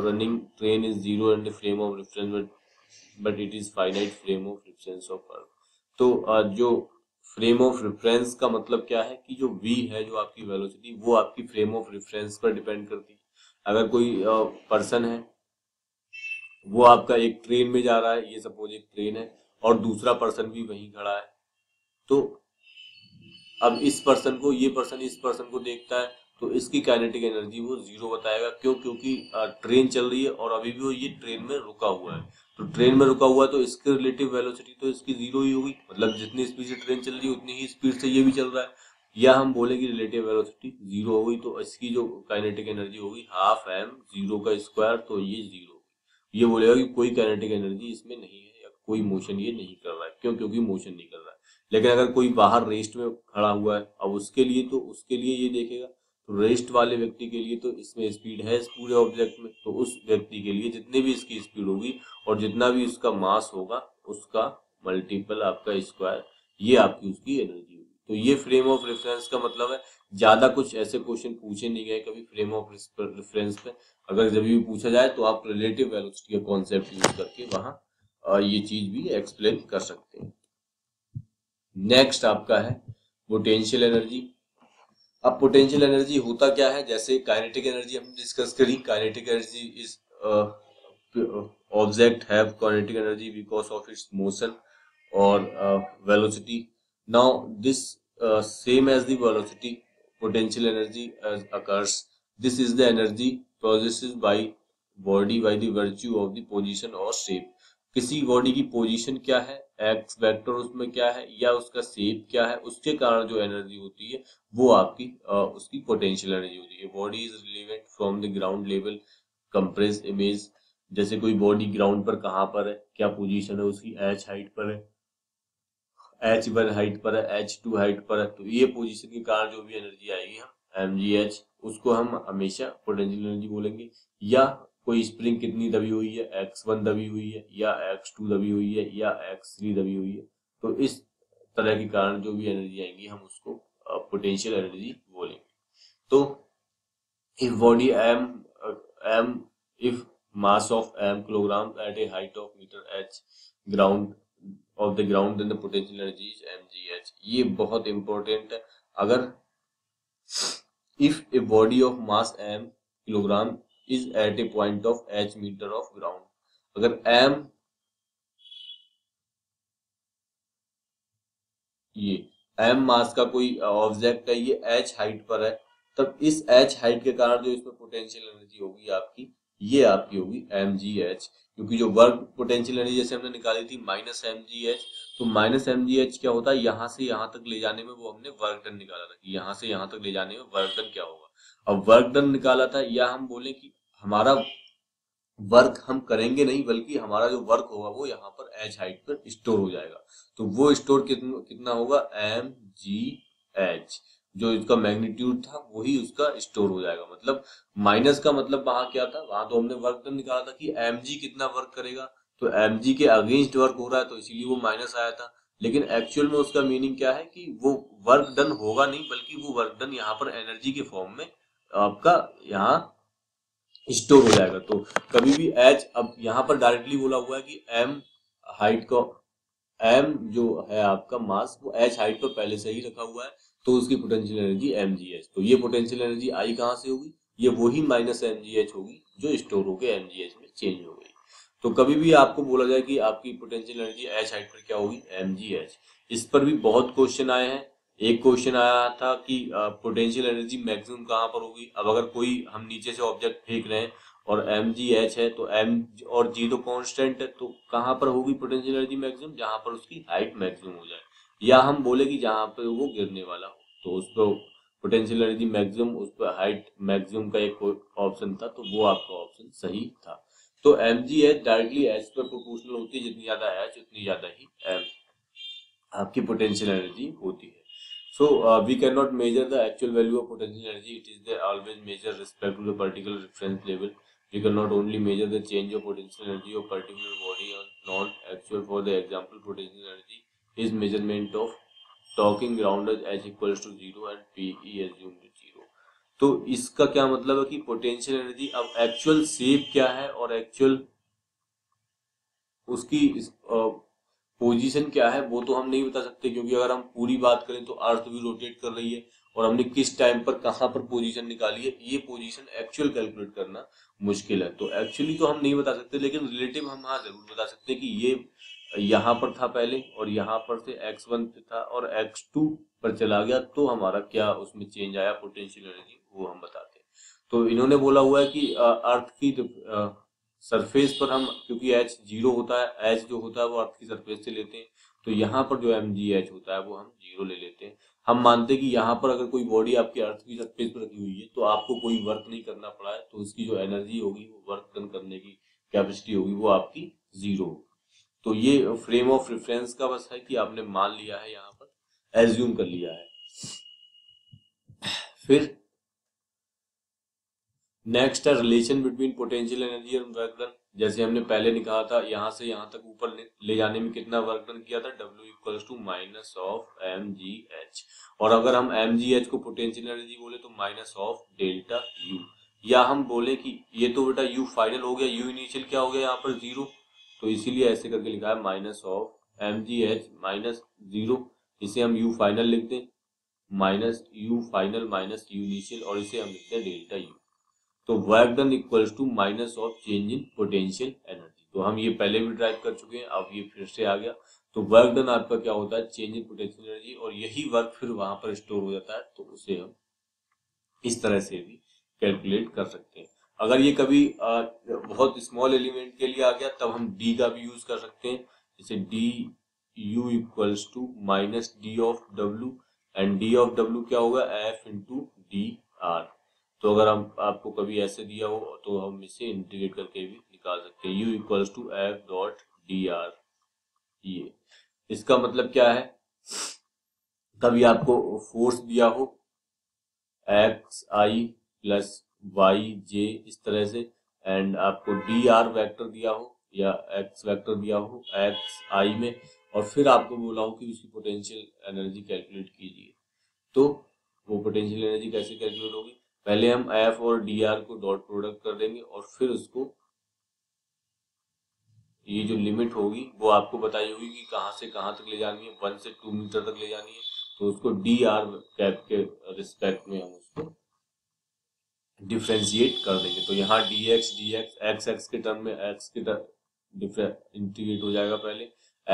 running train is 0 and the frame of reference but it is finite frame of reference of earth. तो जो frame of reference का मतलब क्या है कि जो v है, जो आपकी वेलोसिटी, वो आपकी फ्रेम ऑफ रेफरेंस पर डिपेंड करती है। अगर कोई पर्सन है वो आपका एक ट्रेन में जा रहा है, ये सपोज एक ट्रेन है, और दूसरा पर्सन भी वहीं खड़ा है। तो अब इस पर्सन को, ये पर्सन इस पर्सन को देखता है तो इसकी काइनेटिक एनर्जी वो 0 बताएगा। क्यों? क्योंकि ट्रेन चल रही है और अभी भी वो ये ट्रेन में रुका हुआ है। तो ट्रेन में रुका हुआ है तो इसके रिलेटिव वेलोसिटी तो इसकी 0 ही होगी, मतलब जितनी स्पीड से ट्रेन चल रही है उतनी ही स्पीड से ये भी चल रहा है। या हम बोले कि रिलेटिव वेलोसिटी 0 होगी तो इसकी जो काइनेटिक एनर्जी होगी ½ m² तो ये 0 होगी। ये बोलेगा कि कोई काइनेटिक एनर्जी इसमें नहीं है या कोई मोशन ये नहीं कर रहा है। क्यों? क्योंकि मोशन नहीं कर रहा है। लेकिन अगर कोई बाहर रेस्ट में खड़ा हुआ है, अब उसके लिए, तो उसके लिए ये देखेगा रेस्ट वाले व्यक्ति के लिए तो इसमें स्पीड है इस पूरे ऑब्जेक्ट में, तो उस व्यक्ति के लिए जितनी भी इसकी स्पीड होगी और जितना भी उसका मास होगा उसका मल्टीपल आपका स्क्वायर, ये आपकी उसकी एनर्जी होगी। तो ये फ्रेम ऑफ रेफरेंस का मतलब है। ज्यादा कुछ ऐसे क्वेश्चन पूछे नहीं गए कभी फ्रेम ऑफ रेफरेंस पे। अगर जब भी पूछा जाए तो आप रिलेटिव वेलोसिटी का कॉन्सेप्ट यूज करके वहां ये चीज भी एक्सप्लेन कर सकते हैं। नेक्स्ट आपका है पोटेंशियल एनर्जी। अब पोटेंशियल एनर्जी होता क्या है, जैसे काइनेटिक एनर्जी हम डिस्कस करी। Kinetic energy is object have kinetic energy because of its motion और velocity. Now this same as the velocity potential energy as occurs. This is the energy possessed by body by the virtue of the position और shape. किसी body की position क्या है, x vector उसमें क्या है या उसका शेप क्या है, उसके कारण जो एनर्जी होती है वो आपकी उसकी पोटेंशियल एनर्जी होती है। Body is relevant from the ground level compress image. जैसे कोई बॉडी ग्राउंड पर कहाँ पर है, क्या पोजीशन है उसकी, h हाइट पर है, h1 हाइट पर है, h2 हाइट पर है, तो ये पोजीशन के कारण जो भी एनर्जी आएगी हम mgh, उसको हम हमेशा पोटेंशियल एनर्जी बोलेंगे। या कोई स्प्रिंग कितनी दबी हुई है, x1 दबी हुई है या x2 दबी हुई है या x3 दबी हुई है, तो इस तरह के कारण जो भी एनर्जी आएंगी हम उसको पोटेंशियल एनर्जी बोलेंगे। तो if body m if mass of m kilogram at a height of meter h ground of the ground then the potential energy is mgh। ये बहुत इंपॉर्टेंट है। अगर if a body of mass m kilogram is at a point of h meter of ground, अगर m ये m mass का कोई object है, ये h हाइट पर है, तब इस h हाइट के कारण जो इसमें पोटेंशियल एनर्जी होगी आपकी ये आपकी होगी एमजीएच, क्योंकि जो वर्क पोटेंशियल एनर्जी जैसे हमने निकाली थी माइनस एमजीएच, तो माइनस एमजीएच क्या होता है, यहाँ से यहाँ तक ले जाने में वो हमने वर्क डन निकाला था, यहाँ से यहाँ तक ले जाने में वर्क डन क्या होगा। अब वर्क डन निकाला था, या हम बोले कि हमारा वर्क हम करेंगे नहीं बल्कि हमारा जो वर्क होगा वो यहाँ पर एच हाइट पर स्टोर हो जाएगा, तो वो स्टोर कितना होगा एमजीएच, जो इसका मैग्नीट्यूड था वही उसका स्टोर हो जाएगा। मतलब माइनस का मतलब वहां क्या था, वहां तो हमने वर्क डन निकाला था कि mg कितना वर्क करेगा, तो mg के अगेंस्ट वर्क हो रहा है तो इसीलिए वो माइनस आया था, लेकिन एक्चुअल में उसका मीनिंग क्या है कि वो वर्क डन होगा नहीं बल्कि वो वर्क डन यहाँ पर एनर्जी के फॉर्म में आपका यहाँ स्टोर हो जाएगा। तो कभी भी एच, अब यहाँ पर डायरेक्टली बोला हुआ है कि एम हाइट को, एम जो है आपका मास वो एच हाइट पर पहले से ही रखा हुआ है, तो उसकी पोटेंशियल एनर्जी एमजीएच, तो ये पोटेंशियल एनर्जी आई कहाँ से होगी, ये वही माइनस एमजीएच होगी जो स्टोर होकर एमजीएच में चेंज हो गई। तो कभी भी आपको बोला जाए कि आपकी पोटेंशियल एनर्जी एच हाइट पर क्या होगी, एमजीएच। इस पर भी बहुत क्वेश्चन आए हैं, एक क्वेश्चन आया था कि पोटेंशियल एनर्जी मैक्सिमम कहाँ पर होगी। अब अगर कोई हम नीचे से ऑब्जेक्ट फेंक रहे हैं और एमजीएच है तो एम और जी तो कॉन्स्टेंट है, तो कहाँ पर होगी पोटेंशियल एनर्जी मैक्सिमम, जहाँ पर उसकी हाइट मैक्सिमम हो जाए, या हम बोले कि जहाँ पे वो गिरने वाला हो, तो उस पर पोटेंशियल एनर्जी मैक्सिमम, उस पर हाइट मैक्सिमम का एक ऑप्शन था, तो वो आपका ऑप्शन सही था। तो एमजीएच डायरेक्टली एच पर प्रोपोर्शनल होती है, जितनी ज्यादा एच उतनी ज्यादा ही एम आपकी पोटेंशियल एनर्जी होती है। So we can not measure the actual value of potential energy, it is the always measure respect to the particular reference level, we can not only measure the change of potential energy of particular body not actual. For the example potential energy is measurement of talking ground as h equals to 0 and p e assumed to 0। तो इसका क्या मतलब है कि potential energy, अब actual shape क्या है और एक्चुअल उसकी पोजीशन क्या है वो तो हम नहीं बता सकते, क्योंकि अगर हम पूरी बात करें तो अर्थ भी रोटेट कर रही है और हमने किस टाइम पर कहाँ पर पोजीशन निकाली है, ये पोजीशन एक्चुअल कैलकुलेट करना मुश्किल है। तो एक्चुअली तो हम नहीं बता सकते, लेकिन रिलेटिव हम हाँ जरूर बता सकते हैं कि ये यहाँ पर था पहले और यहाँ पर से x1 पे था और x2 पर चला गया, तो हमारा क्या उसमें चेंज आया पोटेंशियल एनर्जी वो हम बताते हैं। तो इन्होंने बोला हुआ है कि अर्थ की सरफेस पर हम, क्योंकि h 0 होता है, h जो होता है वो अर्थ की सरफेस से लेते हैं, तो यहाँ पर जो mgh होता है वो हम 0 ले लेते हैं। हम मानते हैं कि यहाँ पर अगर कोई बॉडी आपकी अर्थ की सरफेस पर रखी हुई है तो आपको कोई वर्क नहीं करना पड़ा है, तो उसकी जो एनर्जी होगी वो वर्क डन करने की कैपेसिटी होगी वो आपकी 0 होगी। तो ये फ्रेम ऑफ रेफरेंस का बस है कि आपने मान लिया है, यहाँ पर एज्यूम कर लिया है। फिर नेक्स्ट है रिलेशन बिटवीन पोटेंशियल एनर्जी और वर्क डन। जैसे हमने पहले निकाला था यहाँ से यहाँ तक ऊपर ले जाने में कितना वर्क डन किया था, W equals to minus of mgh, और अगर हम एमजीएच को पोटेंशियल एनर्जी बोले तो माइनस ऑफ डेल्टा यू, या हम बोले कि ये तो बेटा यू फाइनल हो गया, यू इनिशियल क्या हो गया यहाँ पर 0, तो इसीलिए ऐसे करके लिखा है माइनस ऑफ एमजीएच माइनस 0, इसे हम यू फाइनल लिखते हैं minus you final minus you initial, और इसे हम लिखते हैं डेल्टा यू। तो work done equals to minus of change in potential energy, तो हम ये पहले भी ड्राइव कर चुके हैं, अब ये फिर से आ गया। तो वर्क डन आपका क्या होता है, चेंज इन पोटेंशियल एनर्जी, और यही वर्क फिर वहां पर स्टोर हो जाता है, तो उसे हम इस तरह से भी कैलकुलेट कर सकते हैं। अगर ये कभी बहुत स्मॉल एलिमेंट के लिए आ गया तब हम डी का भी यूज कर सकते हैं, जैसे D U equals to minus D of W, and D of W क्या होगा एफ इंटू डी आर। तो अगर हम आपको कभी ऐसे दिया हो तो हम इसे इंटीग्रेट करके भी निकाल सकते हैं, you equals to F dot D R. ये इसका मतलब क्या है, कभी आपको फोर्स दिया हो एक्स आई प्लस वाई जे इस तरह से, एंड आपको डी आर वैक्टर दिया हो या एक्स वैक्टर दिया हो एक्स आई में, और फिर आपको बोला हो कि उसकी पोटेंशियल एनर्जी कैलकुलेट कीजिए, तो वो पोटेंशियल एनर्जी कैसे कैलकुलेट होगी, पहले हम एफ और डी आर को डॉट प्रोडक्ट कर देंगे और फिर उसको ये जो लिमिट होगी वो आपको बताई होगी कि कहाँ से कहाँ तक ले जानी है, 1 से 2 मीटर तक ले जानी है, तो उसको डी आर कैप के रिस्पेक्ट में हम उसको डिफ्रेंशिएट कर देंगे। तो यहाँ dx dx x x के टर्म में x के इंटीग्रेट हो जाएगा पहले,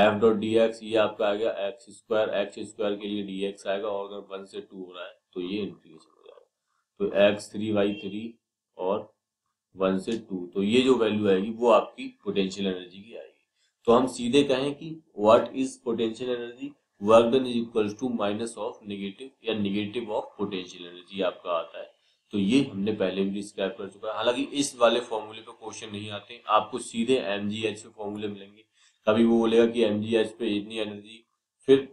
f डॉट dx ये आपका आ गया x स्क्वायर के लिए dx आएगा, और अगर 1 से 2 हो रहा है तो ये इंटीग्रेशन हो जाएगा, तो x 3 y 3 और वन से टू, तो ये जो वैल्यू आएगी वो आपकी पोटेंशियल एनर्जी की आएगी। तो हम सीधे कहें कि what is potential energy, work done is equals to minus of negative या नेगेटिव ऑफ पोटेंशियल एनर्जी आपका आता है। तो ये हमने पहले भी डिस्क्राइब कर चुका है। हालांकि इस वाले फॉर्मूले पे क्वेश्चन नहीं आते, आपको सीधे एमजीएच पे फॉर्मूले मिलेंगे। कभी वो बोलेगा कि एमजीएच पे इतनी एनर्जी। फिर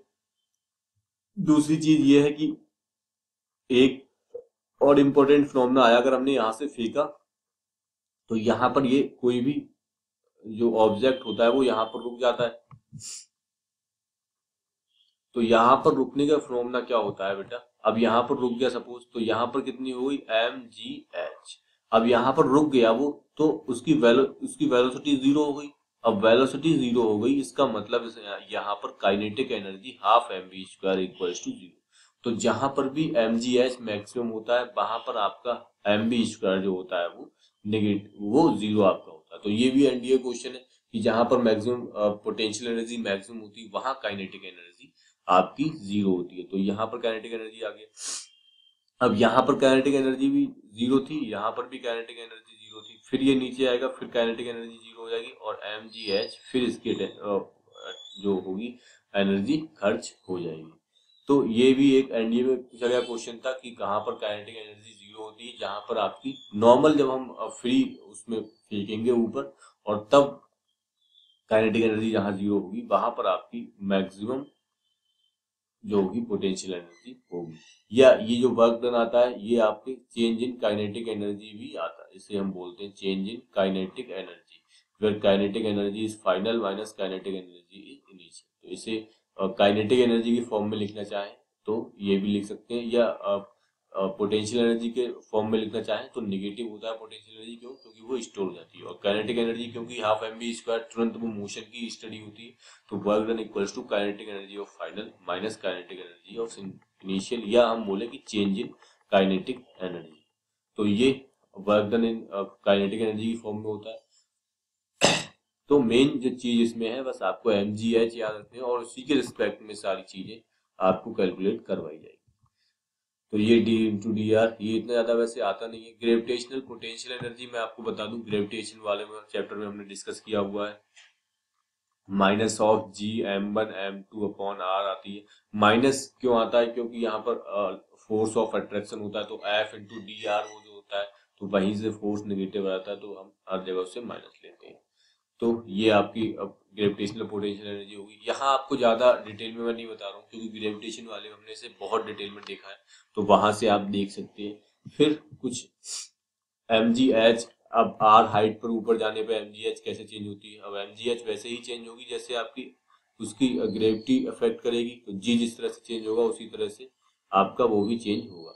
दूसरी चीज ये है कि एक और इम्पोर्टेंट फिनोमेना आया, अगर हमने यहाँ से फेंका तो यहाँ पर ये कोई भी जो ऑब्जेक्ट होता है वो यहाँ पर रुक जाता है। तो यहाँ पर रुकने का फिनोमेना क्या होता है बेटा, अब यहाँ पर रुक गया सपोज, तो यहाँ पर कितनी हो गई एम जी एच। अब यहाँ पर रुक गया वो, तो उसकी वेलोसिटी जीरो हो गई। अब वेलोसिटी जीरो हो गई, इसका मतलब यहाँ पर kinetic energy half M we square equals to zero. तो जहां पर भी एम जी एच मैक्सिमम होता है वहां पर आपका एम वी स्क्वायर जो होता है वो नेगेटिव, वो जीरो आपका होता है। तो ये भी एनडीए क्वेश्चन है कि जहां पर मैक्सिमम पोटेंशियल एनर्जी मैक्सिमम होती है वहां काइनेटिक एनर्जी आपकी जीरो होती है। तो यहाँ पर काइनेटिक एनर्जी आ गया। अब यहाँ पर काइनेटिक एनर्जी भी जीरो थी, यहाँ पर भी काइनेटिक एनर्जी जीरो थी, फिर ये नीचे आएगा, फिर काइनेटिक एनर्जी जीरो हो जाएगी और एम जी एच फिर इसके जो होगी एनर्जी खर्च हो जाएगी। तो ये भी एक एनडीए में पूछा गया क्वेश्चन था कि कहाँ पर काइनेटिक एनर्जी जीरो होती है, जहाँ पर आपकी नॉर्मल जब हम फ्री उसमें फेंकेंगे ऊपर और तब काइनेटिक एनर्जी जहाँ जीरो होगी वहां पर आपकी मैक्सिमम जो होगी पोटेंशियल एनर्जी होगी। या ये जो वर्क डन आता है ये आपके चेंज इन काइनेटिक एनर्जी भी आता है, इसे हम बोलते हैं change in kinetic energy, where kinetic energy is final minus kinetic energy is initial. तो इसे काइनेटिक एनर्जी के फॉर्म में लिखना चाहें तो ये भी लिख सकते हैं, या पोटेंशियल एनर्जी के फॉर्म में लिखना चाहें तो निगेटिव होता है पोटेंशियल एनर्जी, क्यों, क्योंकि वो स्टोर हो जाती है। और काइनेटिक एनर्जी क्योंकि हाफ एम वी स्क्वायर तुरंत वो मोशन की स्टडी होती है, तो work done equals to kinetic energy of final minus kinetic energy of initial, या हम बोले कि चेंज इन काइनेटिक एनर्जी। तो ये work done in kinetic energy की फॉर्म में होता है। तो मेन जो चीज इसमें है बस आपको एम जी एच याद रखते हैं और उसी के रिस्पेक्ट में सारी चीजें आपको कैलकुलेट करवाई जाएगी। तो ये डी इंटू डी आर, ये इतना ज्यादा वैसे आता नहीं है। ग्रेविटेशनल पोटेंशियल एनर्जी मैं आपको बता दूं, ग्रेविटेशन वाले चैप्टर में हमने डिस्कस किया हुआ है, minus of G M one M two upon are आती है। माइनस क्यों आता है, क्योंकि यहाँ पर फोर्स ऑफ अट्रैक्शन होता है, तो एफ इंटू डी आर वो जो होता है, तो वहीं से फोर्स निगेटिव आता है, तो हम हर जगह उससे माइनस लेते हैं। तो ये आपकी ग्रेविटेशनल पोटेंशियल एनर्जी होगी। यहाँ आपको ज्यादा डिटेल में मैं नहीं बता रहा हूँ क्योंकि ग्रेविटेशन वाले हमने इसे बहुत डिटेल में देखा है, तो वहां से आप देख सकते हैं। फिर कुछ एम जी एच, अब आर हाइट पर ऊपर जाने पे एम जी एच कैसे चेंज होती है। अब एम जी एच वैसे ही चेंज होगी जैसे आपकी उसकी ग्रेविटी अफेक्ट करेगी, तो जी जिस तरह से चेंज होगा उसी तरह से आपका वो भी चेंज होगा।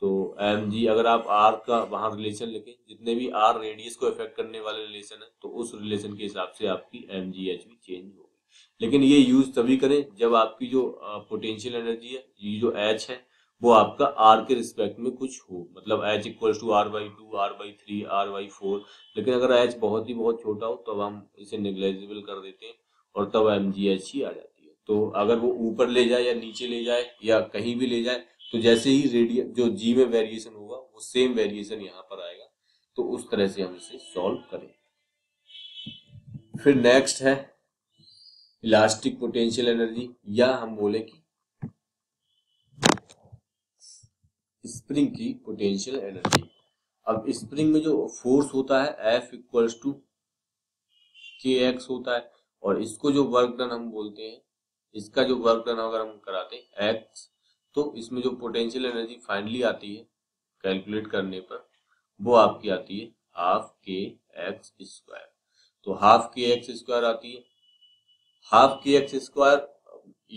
तो एम जी, अगर आप आर का वहां रिलेशन लिखें, जितने भी आर रेडियस को इफेक्ट करने वाले रिलेशन है, तो उस रिलेशन के हिसाब से आपकी एम जी एच भी चेंज होगी। लेकिन ये यूज तभी करें जब आपकी जो पोटेंशियल एनर्जी है, ये जो एच है वो आपका आर के रिस्पेक्ट में कुछ हो, मतलब H equals to are by two, are by three, are by four. लेकिन अगर एच बहुत ही बहुत छोटा हो तब तो हम इसे निग्लेजिबल कर देते हैं और तब एम जी एच ही आ जाती है। तो अगर वो ऊपर ले जाए या नीचे ले जाए या कहीं भी ले जाए, तो जैसे ही रेडियस जो जी में वेरिएशन होगा वो सेम वेरिएशन यहाँ पर आएगा, तो उस तरह से हम इसे सॉल्व करें। फिर नेक्स्ट है इलास्टिक पोटेंशियल एनर्जी, या हम बोले कि स्प्रिंग की पोटेंशियल एनर्जी। अब स्प्रिंग में जो फोर्स होता है एफ इक्वल्स टू के एक्स होता है, और इसको जो वर्क डन हम बोलते हैं, इसका जो वर्क डन अगर हम कराते हैं एक्स, तो इसमें जो पोटेंशियल एनर्जी फाइनली आती है कैलकुलेट करने पर वो आपकी आती है हाफ के एक्स स्क्वायर। तो हाफ के एक्स स्क्वायर आती है, हाफ के एक्स स्क्वायर,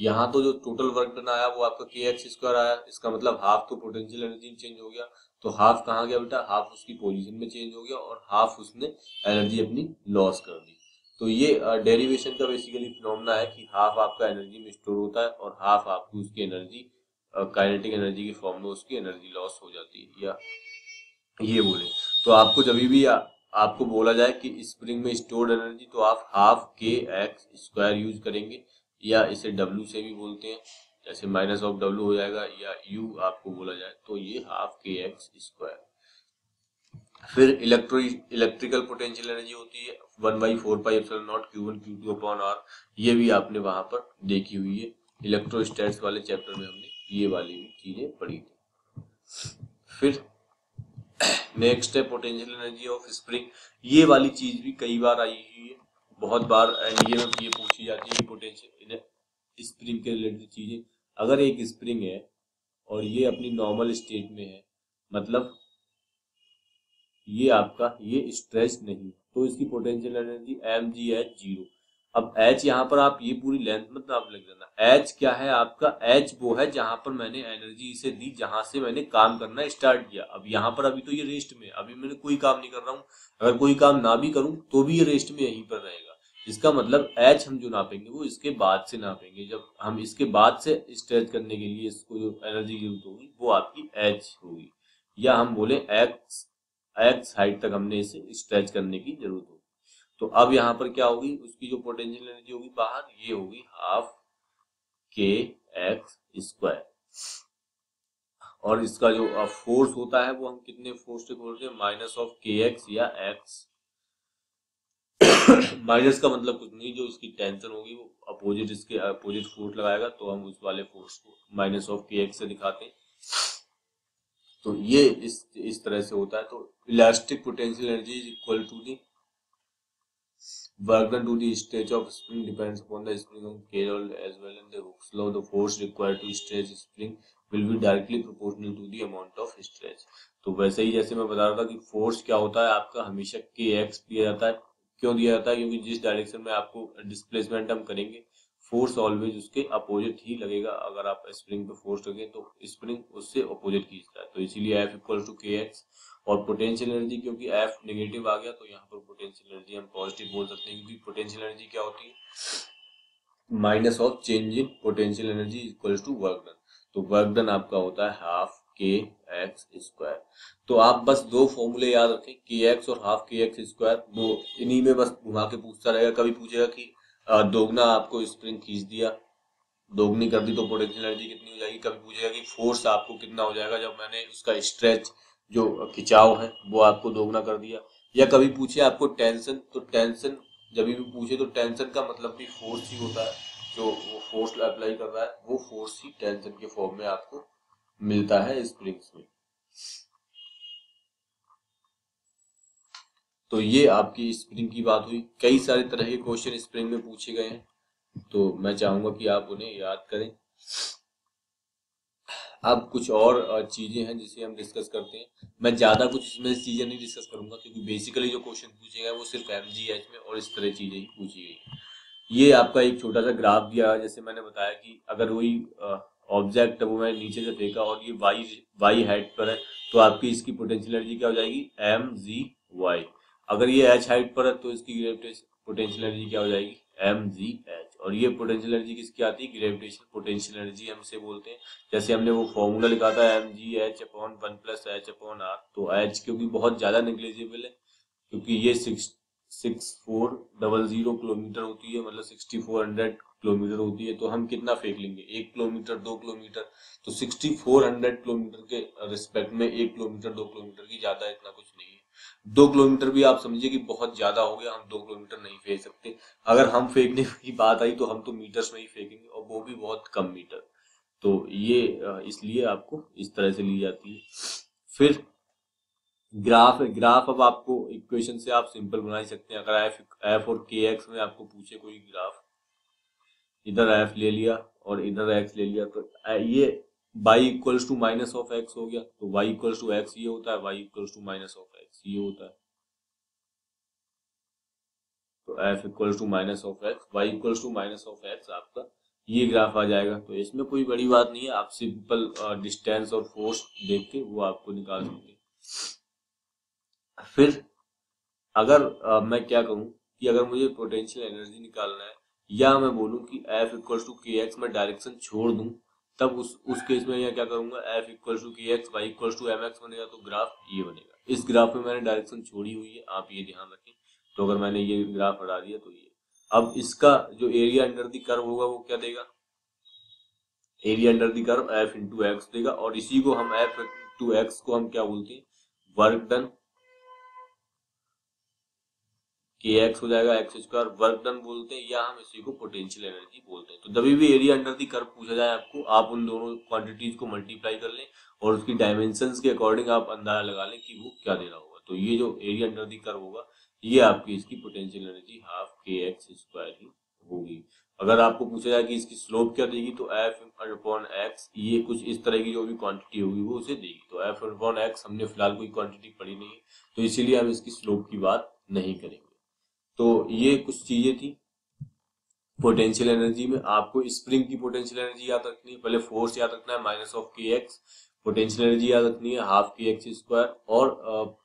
यहाँ तो जो टोटल वर्क डन आया वो आपका के एक्स स्क्वायर आया, इसका मतलब हाफ तो पोटेंशियल एनर्जी में चेंज हो गया। तो हाफ कहाँ गया बेटा, हाफ उसकी पोजीशन में चेंज हो गया और हाफ उसने एनर्जी अपनी लॉस कर दी। तो ये डेरिवेशन का बेसिकली फिनोमेना है कि हाफ आपका एनर्जी में स्टोर होता है और हाफ आपकी उसकी एनर्जी काइनेटिक एनर्जी के फॉर्म में उसकी एनर्जी लॉस हो जाती है, या ये बोले तो आपको जब भी आपको बोला जाए कि स्प्रिंग में स्टोर्ड एनर्जी, तो आप हाफ के एक्स स्क्वायर यूज करेंगे, या इसे डब्ल्यू से भी बोलते हैं, जैसे माइनस ऑफ डब्ल्यू हो जाएगा, या यू आपको बोला जाए तो ये हाफ के एक्स स्क्वायर। फिर इलेक्ट्रिकल पोटेंशियल एनर्जी होती है 1/4πε0 Q1 Q2/R, ये भी आपने वहां पर देखी हुई है, इलेक्ट्रोस्टैट्स वाले चैप्टर में हमने ये वाली भी चीजें पढ़ी थी। फिर नेक्स्ट है पोटेंशियल एनर्जी ऑफ स्प्रिंग, ये वाली चीज भी कई बार आई हुई है, बहुत बार एनडीए में ये पूछी जाती है कि पोटेंशियल स्प्रिंग के रिलेटेड चीजें। अगर एक स्प्रिंग है और ये अपनी नॉर्मल स्टेट में है, मतलब ये आपका ये स्ट्रेच नहीं, तो इसकी पोटेंशियल एनर्जी mgh0। अब h यहाँ पर आप ये पूरी लेंथ मत नाम लग जाना, h क्या है आपका, h वो है जहां पर मैंने एनर्जी इसे दी, जहां से मैंने काम करना स्टार्ट किया। अब यहाँ पर अभी तो ये रेस्ट में, अभी मैंने कोई काम नहीं कर रहा हूँ, अगर कोई काम ना भी करूँ तो भी ये रेस्ट में यहीं पर रहेगा। इसका मतलब h हम जो नापेंगे वो इसके बाद से नापेंगे, जब हम इसके बाद से स्ट्रेच करने के लिए इसको जो एनर्जी की जरूरत होगी वो आपकी h होगी, या हम बोले x हाइट तक हमने इसे स्ट्रेच करने की जरूरत होगी। तो अब यहाँ पर क्या होगी, उसकी जो पोटेंशियल एनर्जी होगी बाहर ये होगी 12kx², और इसका जो फोर्स होता है वो हम कितने फोर्स से खोलते हैं, -kx या x। माइनस का मतलब कुछ नहीं, जो इसकी टेंशन होगी वो अपोजिट, इसके अपोजिट फोर्स लगाएगा, तो हम उस वाले फोर्स को -kx से दिखाते हैं। तो ये इस तरह से होता है। तो elastic potential energy is equal to the work done to the stretch of spring depends upon the spring on scale as well and the Hooke's law, the force required to stretch spring will be directly proportional to the amount of stretch. तो वैसे ही जैसे मैं बता रहा था कि force क्या होता है आपका, हमेशा kx दिया जाता है। क्यों दिया जाता है, क्योंकि जिस डायरेक्शन में आपको डिस्प्लेसमेंट हम करेंगे फोर्स ऑलवेज उसके अपोजिट ही लगेगा। अगर आप स्प्रिंग पे फोर्स लगें तो स्प्रिंग उससे अपोजिट खींचता है, तो इसीलिए F इक्वल टू kx। और पोटेंशियल एनर्जी क्योंकि F नेगेटिव आ गया तो यहाँ पर पोटेंशियल एनर्जी हम पॉजिटिव बोल सकते हैं, क्योंकि पोटेंशियल एनर्जी क्या होती है, minus of change in potential energy equal to work done. तो वर्क डन आपका होता है 12kx²। तो आप बस दो फॉर्मूले याद रखें, kx और 12kx²। वो इन्हीं में बस घुमा के पूछता रहेगा, कभी पूछेगा कि दोगुना आपको स्प्रिंग खींच दिया, दोगुनी कर दी तो पोटेंशियल एनर्जी कितनी हो जाएगी, कभी पूछेगा कि फोर्स आपको कितना हो जाएगा जब मैंने उसका स्ट्रेच जो खिंचाव है वो आपको दोगुना कर दिया, या कभी पूछे आपको टेंशन, तो टेंशन जब भी पूछे तो टेंशन का मतलब भी फोर्स ही होता है, जो वो फोर्स अप्लाई कर रहा है वो फोर्स ही टेंशन के फॉर्म में आपको मिलता है स्प्रिंग्स में। तो ये आपकी स्प्रिंग की बात हुई। कई सारे तरह के क्वेश्चन स्प्रिंग में पूछे गए हैं, तो मैं चाहूंगा कि आप उन्हें याद करें। अब कुछ और चीजें हैं जिसे हम डिस्कस करते हैं, मैं ज्यादा कुछ इसमें चीजें नहीं डिस्कस करूंगा, क्योंकि बेसिकली जो क्वेश्चन पूछे गए वो सिर्फ एमजीएच में और इस तरह चीजें ही पूछी गई। ये आपका एक छोटा सा ग्राफ दिया, जैसे मैंने बताया कि अगर वही ऑब्जेक्ट वो मैंने नीचे से फेंका और ये वाई हाइट पर है तो आपकी इसकी पोटेंशियल एनर्जी क्या हो जाएगी, mgy। अगर ये h हाइट पर है तो इसकी ग्रेविटेशन पोटेंशियल एनर्जी क्या हो जाएगी, mgh। और ये पोटेंशियल एनर्जी किसकी आती है, ग्रेविटेशन पोटेंशियल एनर्जी हम इसे बोलते हैं। जैसे हमने वो फॉर्मूला लिखा था mgh/1 + h/r, तो h क्योंकि बहुत ज्यादा नेग्लिजिबल है, क्योंकि ये 6400 किलोमीटर होती है, मतलब 6400 किलोमीटर होती है, तो हम कितना फेंक लेंगे, 1 किलोमीटर 2 किलोमीटर, तो 6400 किलोमीटर के रिस्पेक्ट में 1 किलोमीटर 2 किलोमीटर की ज्यादा इतना कुछ नहीं है। 2 किलोमीटर भी आप समझिए कि बहुत ज्यादा हो गया, हम 2 किलोमीटर नहीं फेंक सकते। अगर हम फेंकने की बात आई तो हम तो मीटर्स में ही फेंकेंगे, और वो भी बहुत कम मीटर। तो ये इसलिए आपको इस तरह से ली जाती है। फिर ग्राफ अब आपको इक्वेशन से आप सिंपल बना ही सकते हैं। अगर एफ और kx में आपको पूछे कोई ग्राफ, इधर एफ ले लिया और इधर एक्स ले लिया, तो ये y = -x हो गया, तो y = x ये होता है, y = -x ये होता है। तो f = -x, y = -x आपका ये ग्राफ आ जाएगा। तो इसमें कोई बड़ी बात नहीं है, आप सिंपल डिस्टेंस और फोर्स देख के वो आपको निकाल सकते हैं। फिर अगर मैं क्या करूं कि अगर मुझे पोटेंशियल एनर्जी निकालना है, या मैं बोलूं कि f = kx में डायरेक्शन छोड़ दूं, तब उस केस में यह क्या करूंगा, f = kx, y = mx बनेगा, तो ग्राफ ये बनेगा। इस ग्राफ में मैंने डायरेक्शन छोड़ी हुई है, आप ये ध्यान रखें। तो अगर मैंने ये ग्राफ हटा दिया तो ये अब इसका जो एरिया अंडर द कर्व होगा वो क्या देगा, area under the curve f × x देगा। और इसी को हम f × x को हम क्या बोलते हैं, वर्क डन कि एक्स हो जाएगा एक्स स्क्वायर वर्क डन बोलते हैं, या हम इसी को पोटेंशियल एनर्जी बोलते हैं। तो जब भी एरिया अंडर दी कर्व पूछा जाए आपको, आप उन दोनों क्वांटिटीज को मल्टीप्लाई कर लें और उसकी डायमेंशंस के अकॉर्डिंग आप अंदाजा लगा लें कि वो क्या दे रहा होगा। तो ये जो एरिया अंडर दी कर्व होगा, ये आपकी इसकी पोटेंशियल एनर्जी हाफ के एक्स स्क्वायर ही होगी। अगर आपको पूछा जाए कि इसकी स्लोप क्या देगी, तो एफ अपॉन एक्स, ये कुछ इस तरह की जो भी क्वांटिटी होगी वो उसे देगी। तो एफ अपॉन एक्स हमने फिलहाल कोई क्वांटिटी पढ़ी नहीं है, तो इसीलिए हम इसकी स्लोप की बात नहीं करेंगे। तो ये कुछ चीजें थी पोटेंशियल एनर्जी में। आपको स्प्रिंग की पोटेंशियल एनर्जी याद रखनी है, पहले फोर्स याद रखना है माइनस ऑफ के एक्स, पोटेंशियल एनर्जी याद रखनी है हाफ के एक्स स्क्वायर, और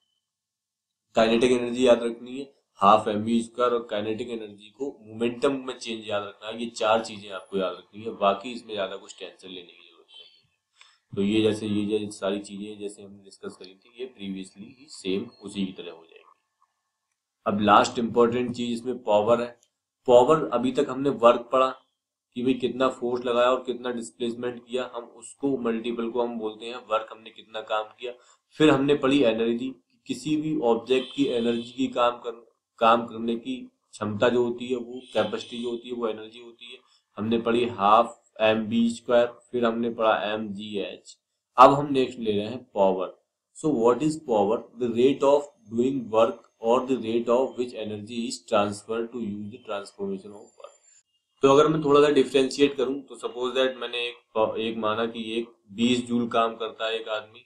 काइनेटिक एनर्जी याद रखनी है हाफ एम बी स्क्वायर, और काइनेटिक एनर्जी को मोमेंटम में चेंज याद रखना है। ये चार चीजें आपको याद रखनी है, बाकी इसमें ज्यादा कुछ टेंशन लेने की जरूरत नहीं है। तो ये सारी चीजें जैसे हमने डिस्कस करी थी, ये प्रीवियसली ही सेम उसी की तरह हो जाएगी। अब लास्ट इंपॉर्टेंट चीज इसमें पावर है। पावर अभी तक हमने वर्क पढ़ा कि भाई कितना फोर्स लगाया और कितना डिस्प्लेसमेंट किया, हम उसको मल्टीपल को हम बोलते हैं वर्क, हमने कितना काम किया। फिर हमने पढ़ी एनर्जी, किसी भी ऑब्जेक्ट की एनर्जी की काम करने की क्षमता जो होती है, वो कैपेसिटी जो होती है वो एनर्जी होती है। हमने पढ़ी हाफ एम बी स्क्वायर, फिर हमने पढ़ा एम जी एच। अब हम नेक्स्ट ले रहे हैं power. So what is power? The rate of doing work और the rate of which energy is transferred to use the transformation of work। तो अगर मैं थोड़ा सा डिफ्रेंशिएट करूं तो सपोज दैट मैंने एक माना कि एक 20 जूल काम करता है एक आदमी,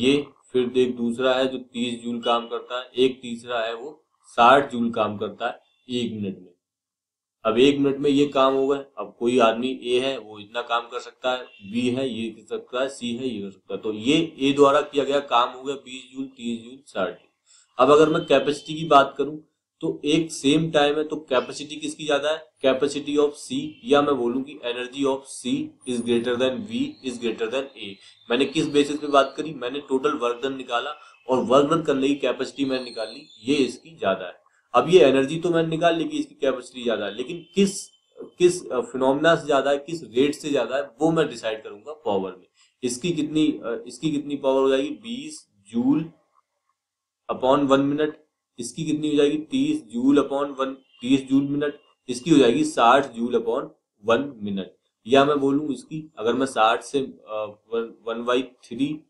ये फिर एक दूसरा है जो 30 जूल काम करता है, एक तीसरा है वो 60 जूल काम करता है एक मिनट में। अब एक मिनट में ये काम हो गए। अब कोई आदमी ए है वो इतना काम कर सकता है, बी है ये कर सकता है, सी है ये कर सकता है। तो ये ए द्वारा किया गया काम हो गया 20 जूल 30 जूल 60 जूल। अब अगर मैं कैपेसिटी की बात करूं तो एक सेम टाइम है, तो कैपेसिटी किसकी ज्यादा है? कैपेसिटी ऑफ सी, या मैं बोलूं कि energy of C is greater than B is greater than ए। मैंने किस बेसिस पे बात करी? मैंने टोटल वर्क डन निकाला और वर्क डन करने की कैपेसिटी मैंने निकाली, ये इसकी ज्यादा है। अब ये एनर्जी तो मैंने निकाल ली कि इसकी कैपेसिटी ज्यादा है, लेकिन किस फिनोमिना से ज्यादा है, किस रेट से ज्यादा है, वो मैं डिसाइड करूंगा पावर में। इसकी कितनी पावर हो जाएगी? 20 जूल अपॉन 1 मिनट। इसकी कितनी हो जाएगी? 30 जूल मिनट। इसकी हो जाएगी 60 जूल अपॉन 1 मिनट, या मैं बोलूं इसकी, अगर मैं 60 से 1/3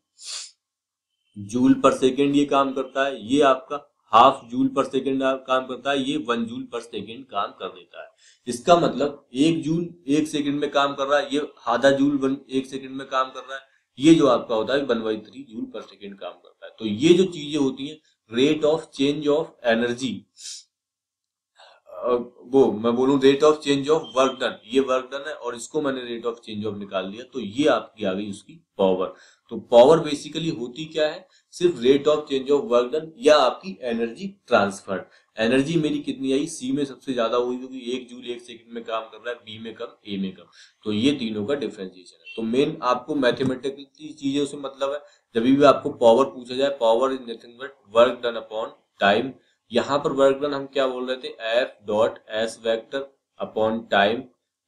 जूल पर सेकेंड ये काम करता है, ये आपका हाफ जूल पर सेकेंड काम करता है, ये 1 जूल पर सेकेंड काम कर देता है। इसका मतलब 1 जूल 1 सेकेंड में काम कर रहा है, ये आधा जूल 1 सेकेंड में काम कर रहा है, ये जो आपका होता है 1/3 जूल पर सेकेंड काम करता है। तो ये जो चीजें होती हैं, rate of change of energy, वो मैं बोलूं rate of change of work done, ये वर्क डन है और इसको मैंने रेट ऑफ चेंज ऑफ निकाल लिया, तो ये आपकी आ गई उसकी पावर। तो पावर बेसिकली होती क्या है? सिर्फ rate of change of work done या आपकी एनर्जी ट्रांसफर। एनर्जी मेरी कितनी आई? सी में सबसे ज्यादा हुई क्योंकि 1 जूल 1 सेकंड में काम कर रहा है, बी में कम, ए में कम। तो ये तीनों का डिफरेंशिएशन है। तो मेन आपको मैथमेटिकली चीजें उसमें मतलब है, जब भी आपको पावर पूछा जाए, power is nothing but work done upon time. यहाँ पर वर्क डन हम क्या बोल रहे थे? F dot S vector upon time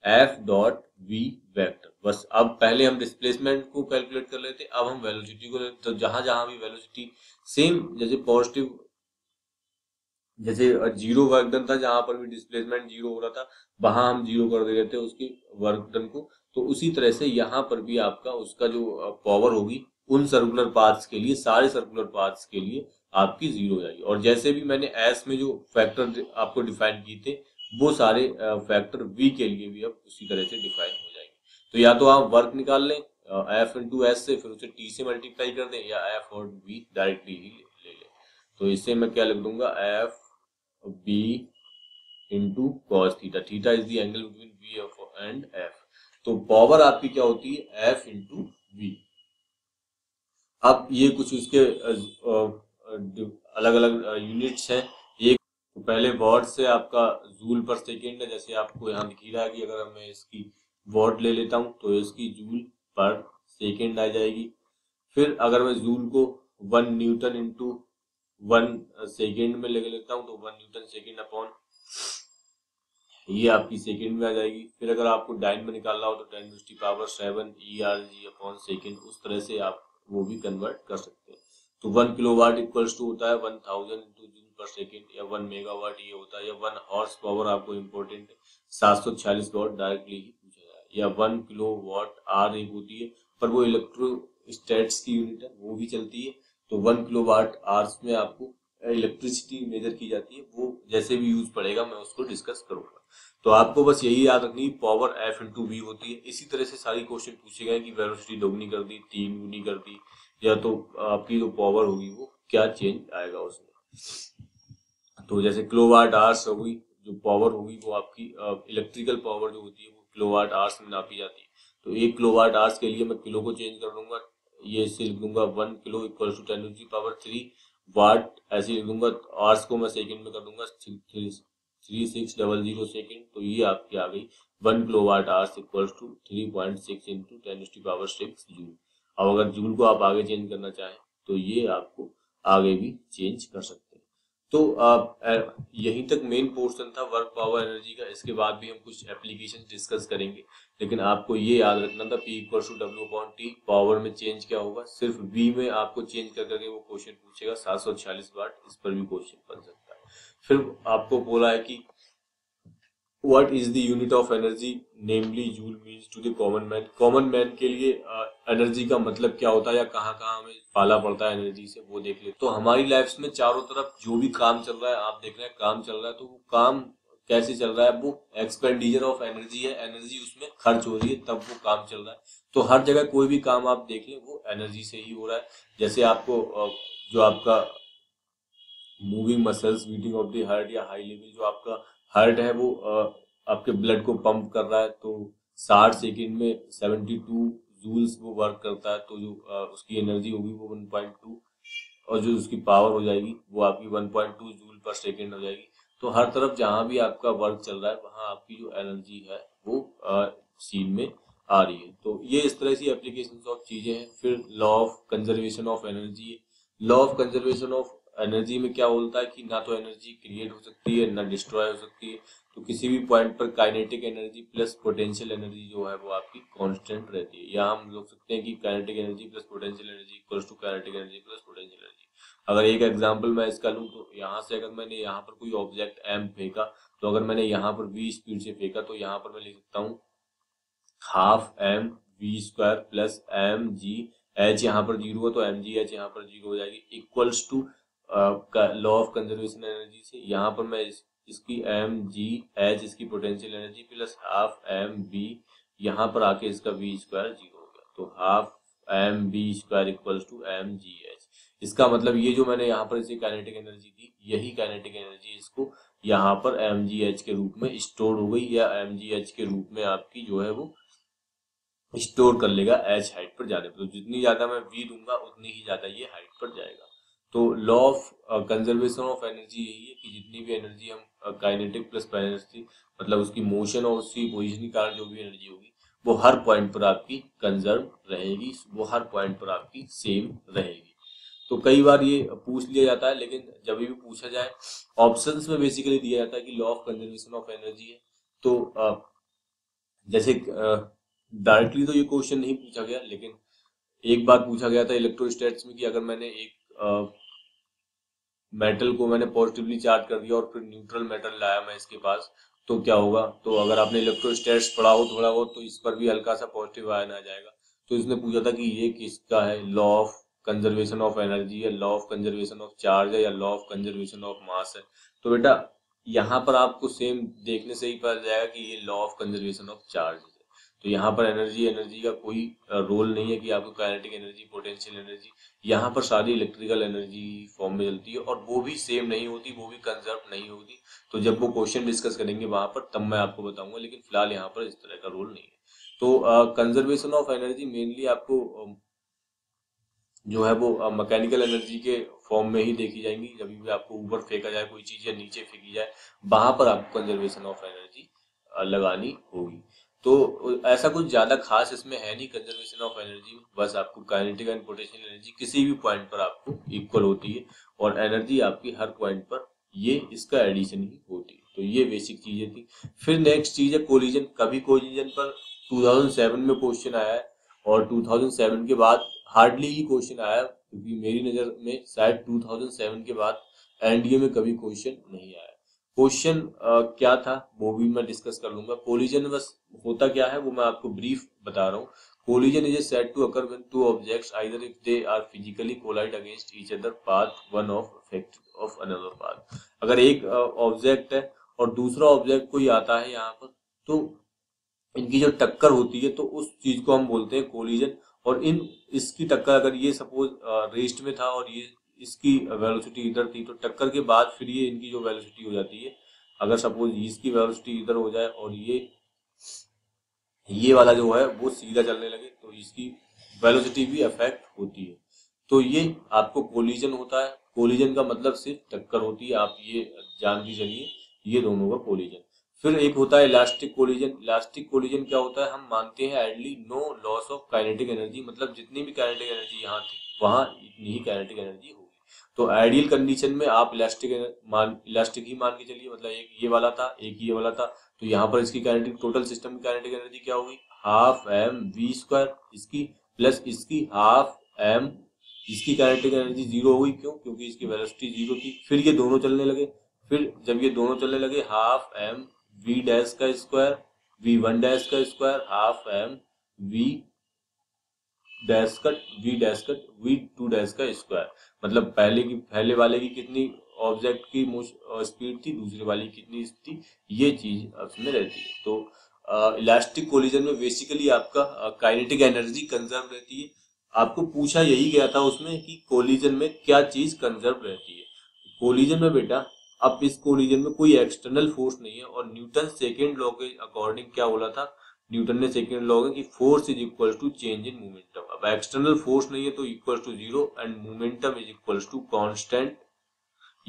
F dot we vector. बस अब पहले हम डिस्प्लेसमेंट को कैलकुलेट कर लेते, अब हम वेलोसिटी को लेते। तो जहां जहां भी वेलोसिटी सेम, जैसे पॉजिटिव, जैसे 0 वर्क डन था, जहां पर भी डिस्प्लेसमेंट 0 हो रहा था वहां हम 0 कर दे रहे थे उसके वर्क डन को, तो उसी तरह से यहाँ पर भी आपका उसका जो पावर होगी उन सर्कुलर पाथ्स के लिए, सारे सर्कुलर पाथ्स के लिए आपकी 0 हो जाएगी। और जैसे भी मैंने एस में जो फैक्टर आपको डिफाइन किए थे, वो सारे फैक्टर वी के लिए भी अब उसी तरह से डिफाइन हो जाएंगे। तो या तो आप वर्क निकाल लें एफ इंटू एस से, फिर उसे टी से मल्टीप्लाई कर दें, या एफ और बी डायरेक्टली ही ले लें। तो इससे मैं क्या लिख दूंगा? F B into cos theta, theta is the angle between B and F. तो पावर आपकी क्या होती है? F into B. अब ये कुछ उसके अलग अलग यूनिट्स हैं। एक तो पहले वॉट से आपका जूल पर सेकेंड है, जैसे आपको यहाँ दिखी रहा है कि अगर मैं इसकी वॉट ले लेता हूँ तो इसकी जूल पर सेकेंड आ जाएगी। फिर अगर मैं जूल को 1 न्यूटन इंटू 1 सेकेंड में ले लेता हूँ तो 1 न्यूटन सेकेंड अपॉन ये आपकी सेकेंड में आ जाएगी। फिर अगर आपको डाइन में निकालना हो तो 10⁻⁷ ERG अपॉन सेकेंड, उस तरह से आप वो भी कन्वर्ट कर सकते हैं। तो 1 किलोवाट इक्वल्स टू होता है 1000 इंटू जूल पर सेकेंड या 1 मेगावाट ये होता है, या 1 हॉर्स पावर आपको इम्पोर्टेंट 746 वॉट डायरेक्टली ही पूछा जाए, या 1 किलो वाट आर एक होती है पर वो इलेक्ट्रोस्टेट्स की यूनिट है वो भी चलती है। तो 1 किलो वाट आर्स में आपको इलेक्ट्रिसिटी मेजर की जाती है, वो जैसे भी यूज पड़ेगा मैं उसको डिस्कस करूंगा। तो आपको बस यही याद रखनी पावर F × V होती है। इसी तरह से सारी क्वेश्चन पूछे गए कि वेलोसिटी दोगुनी कर दी, 3 गुनी कर दी, या तो आपकी जो पावर होगी वो क्या चेंज आएगा उसमें। तो जैसे किलोवाट आवर्स होगी जो पावर होगी वो आपकी इलेक्ट्रिकल पावर जो होती है वो किलोवाट आवर्स में नापी जाती है। तो 1 किलोवाट आवर्स के लिए मैं किलो को चेंज कर दूंगा, ये इससे लिख दूंगा 1 किलो = 10³ वाट, ऐसे लिख दूंगा। आवर्स को मैं सेकेंड में कर दूंगा 3600 सेकेंड। तो ये आपकी आ गई 1 किलोवाट आवर्स = 3.6 × 10⁻⁶ जूल। अब अगर जूल को आप आगे चेंज करना चाहें तो ये आपको आगे भी चेंज कर सकते हैं। तो आप यहीं तक मेन पोर्शन था वर्क पावर एनर्जी का। इसके बाद भी हम कुछ एप्लीकेशन डिस्कस करेंगे, लेकिन आपको ये याद रखना था P = W/T। पावर में चेंज क्या होगा, सिर्फ V में आपको चेंज कर करके वो क्वेश्चन पूछेगा 746 वाट। इस पर भी क्वेश्चन बन सकता है। फिर आपको बोला है कि what is the unit of energy, namely joule means to the common man. Common man के लिए एनर्जी का मतलब क्या होता है या कहाँ कहाँ हमें पाला पड़ता है एनर्जी से, वो देख ले। तो हमारी लाइफ में चारों तरफ जो भी काम चल रहा है, आप देख रहे हैं काम चल रहा है, तो वो काम कैसे चल रहा है, वो एक्सपेंडिचर ऑफ एनर्जी है। एनर्जी उसमें खर्च हो रही है तब वो काम चल रहा है। तो हर जगह कोई भी काम आप देख लें वो एनर्जी से ही हो रहा है। जैसे आपको जो आपका moving muscles, beating of the heart या हाई लेवल जो आपका हार्ट है वो आपके ब्लड को पंप कर रहा है, तो 60 सेकेंड में 72 जूल्स वो वर्क करता है। तो जो उसकी एनर्जी होगी वो 1.2, और जो उसकी पावर हो जाएगी वो आपकी 1.2 जूल पर सेकेंड हो जाएगी। तो हर तरफ जहाँ भी आपका वर्क चल रहा है वहाँ आपकी जो एनर्जी है वो सीन में आ रही है। तो ये इस तरह से एप्लीकेशन ऑफ चीज़ें हैं। फिर law of conservation of energy है। Law of conservation of energy में क्या बोलता है कि ना तो एनर्जी क्रिएट हो सकती है ना डिस्ट्रॉय हो सकती है। तो किसी भी पॉइंट पर kinetic energy plus potential energy जो है वो आपकी कांस्टेंट रहती है। या हम लोग सकते हैं कि kinetic energy plus potential energy equals to kinetic energy plus potential energy. अगर एक एग्जांपल मैं इसका लूँ तो यहाँ से अगर मैंने यहाँ पर कोई ऑब्जेक्ट एम फेंका, तो अगर मैंने यहाँ पर v स्पीड से फेंका तो यहाँ पर मैं लिख सकता हूँ 12mv²+mgh, यहाँ पर 0 है तो mgh यहाँ पर 0 हो जाएगी, equals to law of conservation energy से। यहाँ पर मैं इसकी mgh इसकी पोटेंशियल एनर्जी प्लस 12mv, यहाँ पर आके इसका v² 0 हो गया। तो 12mv² = mgh। इसका मतलब ये जो मैंने यहाँ पर इसे काइनेटिक एनर्जी दी, यही काइनेटिक एनर्जी इसको यहाँ पर mgh के रूप में स्टोर हो गई, या mgh के रूप में आपकी जो है वो स्टोर कर लेगा h हाइट पर जाने पर। तो जितनी ज्यादा मैं v दूंगा उतनी ही ज्यादा ये हाइट पर जाएगा। तो law of conservation of energy यही है कि जितनी भी एनर्जी हम काइनेटिक प्लस पोटेंशियल, मतलब उसकी मोशन और उसकी पोजीशन के कारण जो भी एनर्जी होगी वो हर पॉइंट पर आपकी कंजर्व रहेगी, वो हर पॉइंट पर आपकी सेम रहेगी। तो कई बार ये पूछ लिया जाता है, लेकिन जब भी पूछा जाए ऑप्शंस में बेसिकली दिया जाता है कि law of conservation of energy है। तो जैसे डायरेक्टली तो ये क्वेश्चन नहीं पूछा गया, लेकिन एक बार पूछा गया था इलेक्ट्रोस्टैटिक्स में कि अगर मैंने एक मेटल को मैंने पॉजिटिवली चार्ज कर दिया और फिर न्यूट्रल मेटल लाया मैं इसके पास, तो क्या होगा। तो अगर आपने इलेक्ट्रोस्टैटिक्स पढ़ा हो थोड़ा बहुत, तो इस पर भी हल्का सा पॉजिटिव आयन आ जाएगा। तो इसने पूछा था कि ये किसका है, law of conservation of energy है, law of conservation of charge है, या law of conservation of mass है। तो बेटा यहाँ पर आपको सेम देखने से ही पता जाएगा कि ये law of conservation of charge है। तो यहाँ पर एनर्जी का कोई रोल नहीं है कि आपको काइनेटिक एनर्जी, पोटेंशियल एनर्जी, यहाँ पर सारी इलेक्ट्रिकल एनर्जी फॉर्म में चलती है, और वो भी सेम नहीं होती, वो भी कंजर्व नहीं होती। तो जब वो क्वेश्चन डिस्कस करेंगे वहाँ पर तब मैं आपको बताऊंगा, लेकिन फिलहाल यहाँ पर इस तरह का रोल नहीं है। तो कंजर्वेशन ऑफ एनर्जी मेनली आपको जो है वो मैकेनिकल एनर्जी के फॉर्म में ही देखी जाएंगी। जब भी आपको ऊपर फेंका जाए कोई चीज़ या नीचे फेंकी जाए, वहाँ पर आपको कंजर्वेशन ऑफ एनर्जी लगानी होगी। तो ऐसा कुछ ज्यादा खास इसमें है नहीं कंजर्वेशन ऑफ एनर्जी, बस आपको काइनेटिक एंड पोटेंशियल एनर्जी किसी भी पॉइंट पर आपको इक्वल होती है, और एनर्जी आपकी हर पॉइंट पर ये इसका एडिशन ही होती है। तो ये बेसिक चीजें थी। फिर नेक्स्ट चीज है कोलिजन। कभी कोलिजन पर 2007 में क्वेश्चन आया है, और 2007 के बाद हार्डली ही क्वेश्चन आया, क्योंकि मेरी नजर में शायद 2007 के बाद एनडीए में कभी क्वेश्चन नहीं आया। क्वेश्चन क्या था वो भी मैं डिस्कस कर लूंगा। कोलिजन बस होता क्या है वो मैं आपको ब्रीफ बता रहा हूँ। Collision is said to occur when two objects either if they are physically collide against each other path one of effect of another path. अगर एक ऑब्जेक्ट है और दूसरा ऑब्जेक्ट कोई आता है यहाँ पर, तो इनकी जो टक्कर होती है तो उस चीज को हम बोलते हैं कोलिजन। और इन इसकी टक्कर अगर ये सपोज रेस्ट में था और ये इसकी वेलोसिटी इधर थी, तो टक्कर के बाद फिर ये इनकी जो वेलोसिटी हो जाती है, अगर सपोज इसकी वेलोसिटी इधर हो जाए और ये वाला जो है वो सीधा चलने लगे, तो इसकी वेलोसिटी भी अफेक्ट होती है। तो ये आपको कोलिजन होता है। कोलिजन का मतलब सिर्फ टक्कर होती है, आप ये जान भी चलिए, ये दोनों का कोलिजन। फिर एक होता है इलास्टिक कोलिजन। इलास्टिक कोलिजन क्या होता है, हम मानते हैं ideally no loss of kinetic energy, मतलब जितनी भी काइनेटिक एनर्जी यहाँ थी वहाँ इतनी ही काइनेटिक एनर्जी होगी। तो आइडियल कंडीशन में आप इलास्टिक ही मान के चलिए, मतलब एक ये वाला था एक ये वाला था, तो यहाँ पर इसकी काइनेटिक टोटल सिस्टम की काइनेटिक एनर्जी क्या होगी, हाफ एम वी स्क्वायर इसकी प्लस इसकी हाफ एम, इसकी काइनेटिक एनर्जी जीरो हुई। क्यों? क्योंकि इसकी वेलोसिटी जीरो थी। फिर ये दोनों चलने लगे, फिर जब ये दोनों चलने लगे हाफ एम वी डैश का स्क्वायर वी वन डैश का square half M we two dash का स्क्वायर, मतलब पहले वाले की कितनी ऑब्जेक्ट की स्पीड थी, दूसरे वाले की कितनी थी, ये चीज उसमें रहती है। तो इलास्टिक कोलिजन में बेसिकली आपका काइनेटिक एनर्जी कंजर्व रहती है। आपको पूछा यही गया था उसमें कि कोलिजन में क्या चीज कंजर्व रहती है। कोलिजन में बेटा अब इस कोलिजन में कोई एक्सटर्नल फोर्स नहीं है, और न्यूटन सेकेंड लॉ के अकॉर्डिंग क्या बोला था, न्यूटन ने सेकेंड लॉ है कि force is equal to change in momentum. अब एक्सटर्नल फोर्स नहीं है तो equal to zero, and momentum is equal to constant,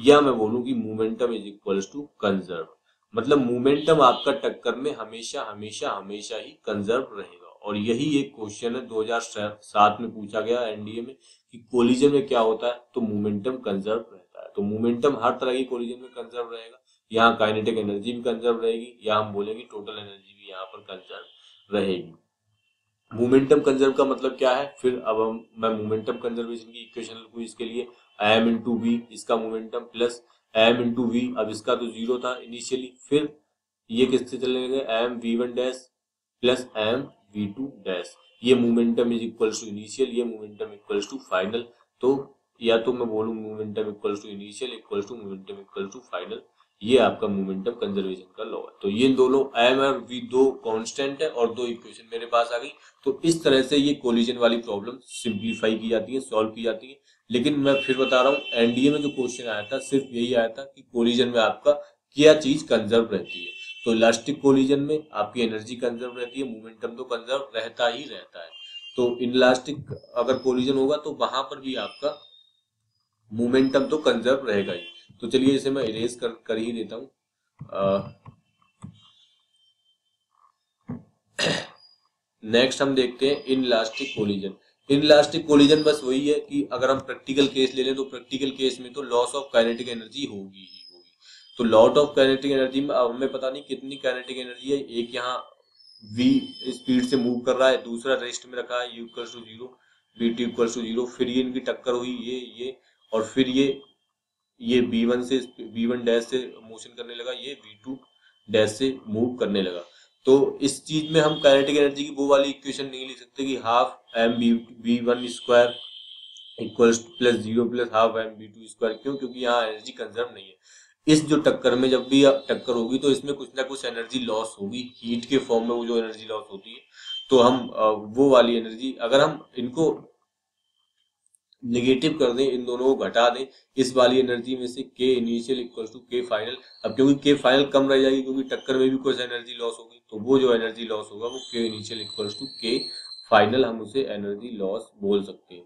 या मैं बोलूं कि momentum is equal to conserve, मतलब मोमेंटम आपका टक्कर में हमेशा हमेशा हमेशा ही कंजर्व रहेगा। और यही एक क्वेश्चन है 2007 में पूछा गया एनडीए में कि कोलिजन में क्या होता है, तो मोमेंटम कंजर्व। तो मोमेंटम हर तरह की कोलिजन में कंजर्व रहेगा, यहाँ काइनेटिक एनर्जी भी कंजर्व रहेगी, या हम बोलेंगे टोटल एनर्जी भी यहाँ पर कंजर्व रहेगी। मोमेंटम कंजर्व का मतलब क्या है, फिर अब मैं मोमेंटम कंजर्वेशन की इक्वेशन को इसके लिए m इंटू वी इसका momentum plus m into we, अब इसका तो जीरो था इनिशियली, फिर ये किससे चलने लगे M we one dash plus M we two dash, ये momentum is equal to initial, ये मोमेंटम इक्वल टू फाइनल। तो या तो मैं बोलूं momentum equal to initial equal to momentum equal to final, ये आपका मोमेंटम कंजर्वेशन का लॉ है। तो ये दोनों एम और वी दो कांस्टेंट है और दो इक्वेशन मेरे पास आ गई। तो इस तरह से ये कोलिजन वाली प्रॉब्लम सिंप्लीफाई की जाती है, सॉल्व की जाती है। लेकिन मैं फिर बता रहा हूँ एनडीए में जो क्वेश्चन आया था सिर्फ यही आया था कि कोलिजन में आपका क्या चीज कंजर्व रहती है। तो इलास्टिक कोलिजन में आपकी एनर्जी कंजर्व रहती है, मोमेंटम तो कंजर्व रहता ही रहता है। तो इलास्टिक अगर कोलिजन होगा तो वहां पर भी आपका मोमेंटम तो कंजर्व रहेगा ही। तो चलिए इसे मैं इरेज कर ही देता हूं। नेक्स्ट हम देखते हैं इनलास्टिक कोलिजन। इनलास्टिक कोलिजन बस वही है कि अगर हम प्रैक्टिकल केस ले लें तो प्रैक्टिकल केस में तो लॉस ऑफ काइनेटिक एनर्जी होगी ही होगी। तो लॉस ऑफ काइनेटिक एनर्जी में अब हमें पता नहीं कितनी काइनेटिक एनर्जी है, एक यहाँ वी स्पीड से मूव कर रहा है, दूसरा रेस्ट में रखा है u=0 v2=0, फिर ये इनकी टक्कर हुई ये और फिर ये b1 डैश से मोशन करने लगा, ये b2 डैश से मूव करने लगा। तो इस चीज में हम काइनेटिक एनर्जी की वो वाली इक्वेशन नहीं लिख सकते कि half m b1 square equals plus zero plus half m b2 square. क्यों? क्योंकि यहाँ एनर्जी कंजर्व नहीं है। इस जो टक्कर में जब भी टक्कर होगी तो इसमें कुछ ना कुछ एनर्जी लॉस होगी, हीट के फॉर्म में वो जो एनर्जी लॉस होती है, तो हम वो वाली एनर्जी अगर हम इनको नेगेटिव कर दें, इन दोनों को घटा दें, इस वाली एनर्जी में से K initial equal to K final. अब क्योंकि के फाइनल कम रह जाएगी क्योंकि टक्कर में भी कुछ एनर्जी लॉस होगी, तो वो जो एनर्जी लॉस होगा वो K initial equal to K final, हम उसे एनर्जी लॉस बोल सकते हैं।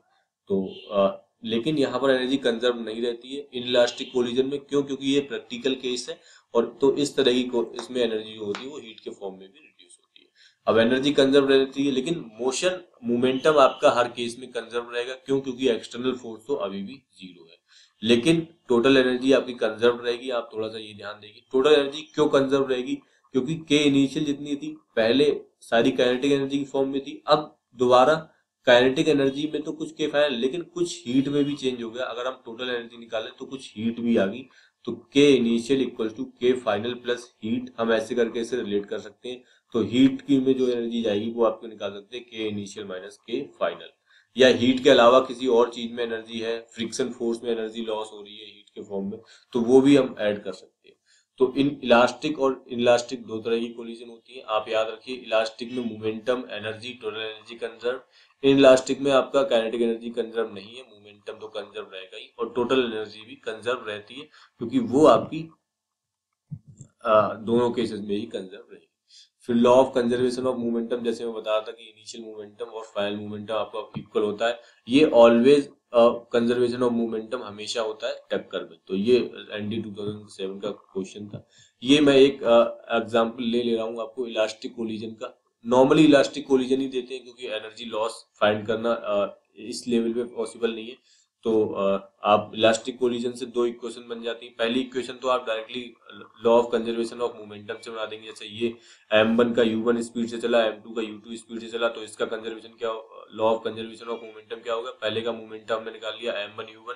तो लेकिन यहाँ पर एनर्जी कंजर्व नहीं रहती है इनलास्टिक कोलिजन में। क्यों? क्योंकि ये प्रैक्टिकल केस है, और तो इस तरह की इसमें एनर्जी जो होती है वो हीट के फॉर्म में भी रिड्यूस होती है। अब एनर्जी कंजर्व रहती है लेकिन मोशन मोमेंटम आपका हर केस में कंजर्व रहेगा। क्यों? क्योंकि एक्सटर्नल फोर्स तो अभी भी जीरो है, लेकिन टोटल एनर्जी आपकी कंजर्व रहेगी। आप थोड़ा सा ये ध्यान देंगे टोटल एनर्जी क्यों कंजर्व रहेगी, क्योंकि के इनिशियल जितनी थी पहले सारी काइनेटिक एनर्जी की फॉर्म में थी, अब दोबारा काइनेटिक एनर्जी में तो कुछ केफाया है, लेकिन कुछ हीट में भी चेंज हो गया। अगर हम टोटल एनर्जी निकालें तो कुछ हीट भी आ गई, तो K initial equal to K final plus heat, हम ऐसे करके इसे रिलेट कर सकते हैं। तो हीट की में जो एनर्जी जाएगी वो आपको निकाल सकते हैं K initial minus K final. या हीट के अलावा किसी और चीज में एनर्जी है, फ्रिक्शन फोर्स में एनर्जी लॉस हो रही है हीट के फॉर्म में, तो वो भी हम ऐड कर सकते हैं। तो इन इलास्टिक और इनलास्टिक दो तरह की कोलिजन होती है, आप याद रखिए। इलास्टिक में momentum energy total energy conserve, inelastic में आपका काइनेटिक एनर्जी कंजर्व नहीं है, मोमेंटम तो कंजर्व रहेगा ही और टोटल एनर्जी भी कंजर्व रहती है, क्योंकि वो आपकी दोनों केसेस में ही कंजर्व रहेगी। फिर law of conservation of momentum, जैसे मैं बता रहा था कि इनिशियल मोमेंटम और फाइनल मोमेंटम आपका इक्वल होता है, ये ऑलवेज कंजर्वेशन ऑफ मोमेंटम हमेशा होता है टक्कर में। तो ये एनडी 2007 का क्वेश्चन था। ये मैं एक एग्जांपल ले रहा हूँ आपको इलास्टिक कोलिजन का। नॉर्मली इलास्टिक कोलिजन ही देते हैं क्योंकि एनर्जी लॉस फाइंड करना इस लेवल पे पॉसिबल नहीं है। तो आप इलास्टिक कोलिजन से दो इक्वेशन बन जाती है। पहली इक्वेशन तो आप directly law of conservation of momentum से बना देंगे, जैसे ये m1 का u1 स्पीड से चला, m2 का u2 स्पीड से चला, तो इसका कंजर्वेशन क्या, law of conservation of momentum क्या होगा। पहले का मोमेंटम हमने निकाल लिया m1 u1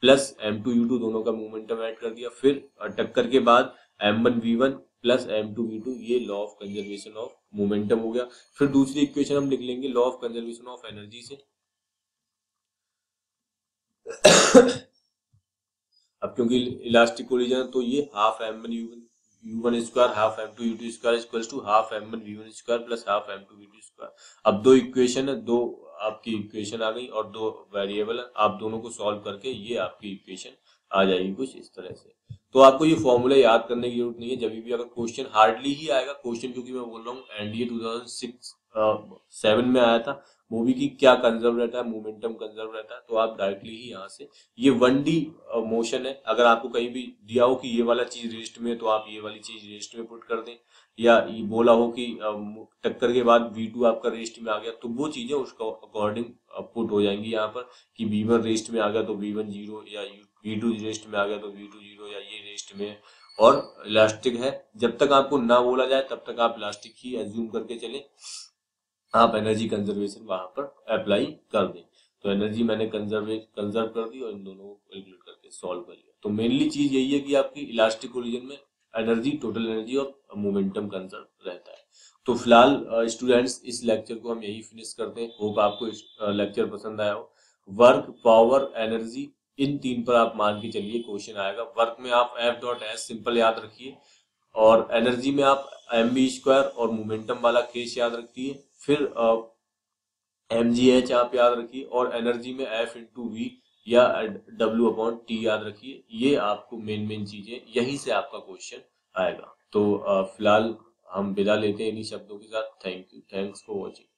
plus m2 u2, दोनों का मोमेंटम ऐड कर दिया। फिर टक्कर के बाद m1 v1 plus m2 v2, ये law of conservation of momentum हो गया। फिर दूसरी इक्वेशन हम लिख लेंगे law of conservation of energy से। अब क्योंकि इलास्टिक कोलिजन तो ये half m1 u1 square half m2 u2 square equals to half m1 v1 square plus half m2 v2 square. अब दो इक्वेशन है, दो आपकी इक्वेशन आ गई और दो वेरिएबल है, आप दोनों को सॉल्व करके ये आपकी इक्वेशन आ जाएगी कुछ इस तरह से। तो आपको ये फॉर्मूला याद करने की जरूरत नहीं है, जब भी अगर क्वेश्चन हार्डली ही आएगा क्वेश्चन, क्योंकि मैं बोल रहा हूँ एनडीए 2007 में आया था, वो भी कि क्या कंजर्व रहता है, मोमेंटम कंजर्व रहता है। तो आप डायरेक्टली ही यहाँ से, ये 1D मोशन है, अगर आपको कहीं भी दिया हो कि ये वाला चीज रेस्ट में, तो आप ये वाली चीज रेस्ट में पुट कर दें, या ये बोला हो कि टक्कर के बाद V2 आपका रेस्ट में आ गया, तो वो चीजें उसका अकॉर्डिंग पुट हो जाएंगी यहाँ पर, कि V1 रेस्ट में आ गया तो V1 जीरो, या V2 रेस्ट में आ गया तो V2 जीरो, या ये रेस्ट में। और इलास्टिक है, जब तक आपको ना बोला जाए तब तक आप इलास्टिक ही एज्यूम करके चले, आप एनर्जी कंजर्वेशन वहां पर अप्लाई कर दें। तो एनर्जी मैंने कंजर्व कर दी और इन दोनों को कैलकुलेट करके सॉल्व कर लिया। तो मेनली चीज यही है कि आपकी इलास्टिक कोलिजन में एनर्जी, टोटल एनर्जी और मोमेंटम कंजर्व रहता है। तो फिलहाल स्टूडेंट्स इस लेक्चर को हम यही फिनिश करते हैं। होप आपको इस लेक्चर पसंद आया हो। वर्क, पावर, एनर्जी, इन तीन पर आप मान के चलिए क्वेश्चन आएगा। वर्क में आप F.S सिंपल याद रखिए, और एनर्जी में आप mv स्क्वायर और मोमेंटम वाला केस याद रखिए। फिर mgh आप याद रखिए, और एनर्जी में f इंटू वी या w अपॉन टी याद रखिए। ये आपको मेन चीजें, यहीं से आपका क्वेश्चन आएगा। तो फिलहाल हम विदा लेते हैं इन्हीं शब्दों के साथ। Thank you, thanks for watching.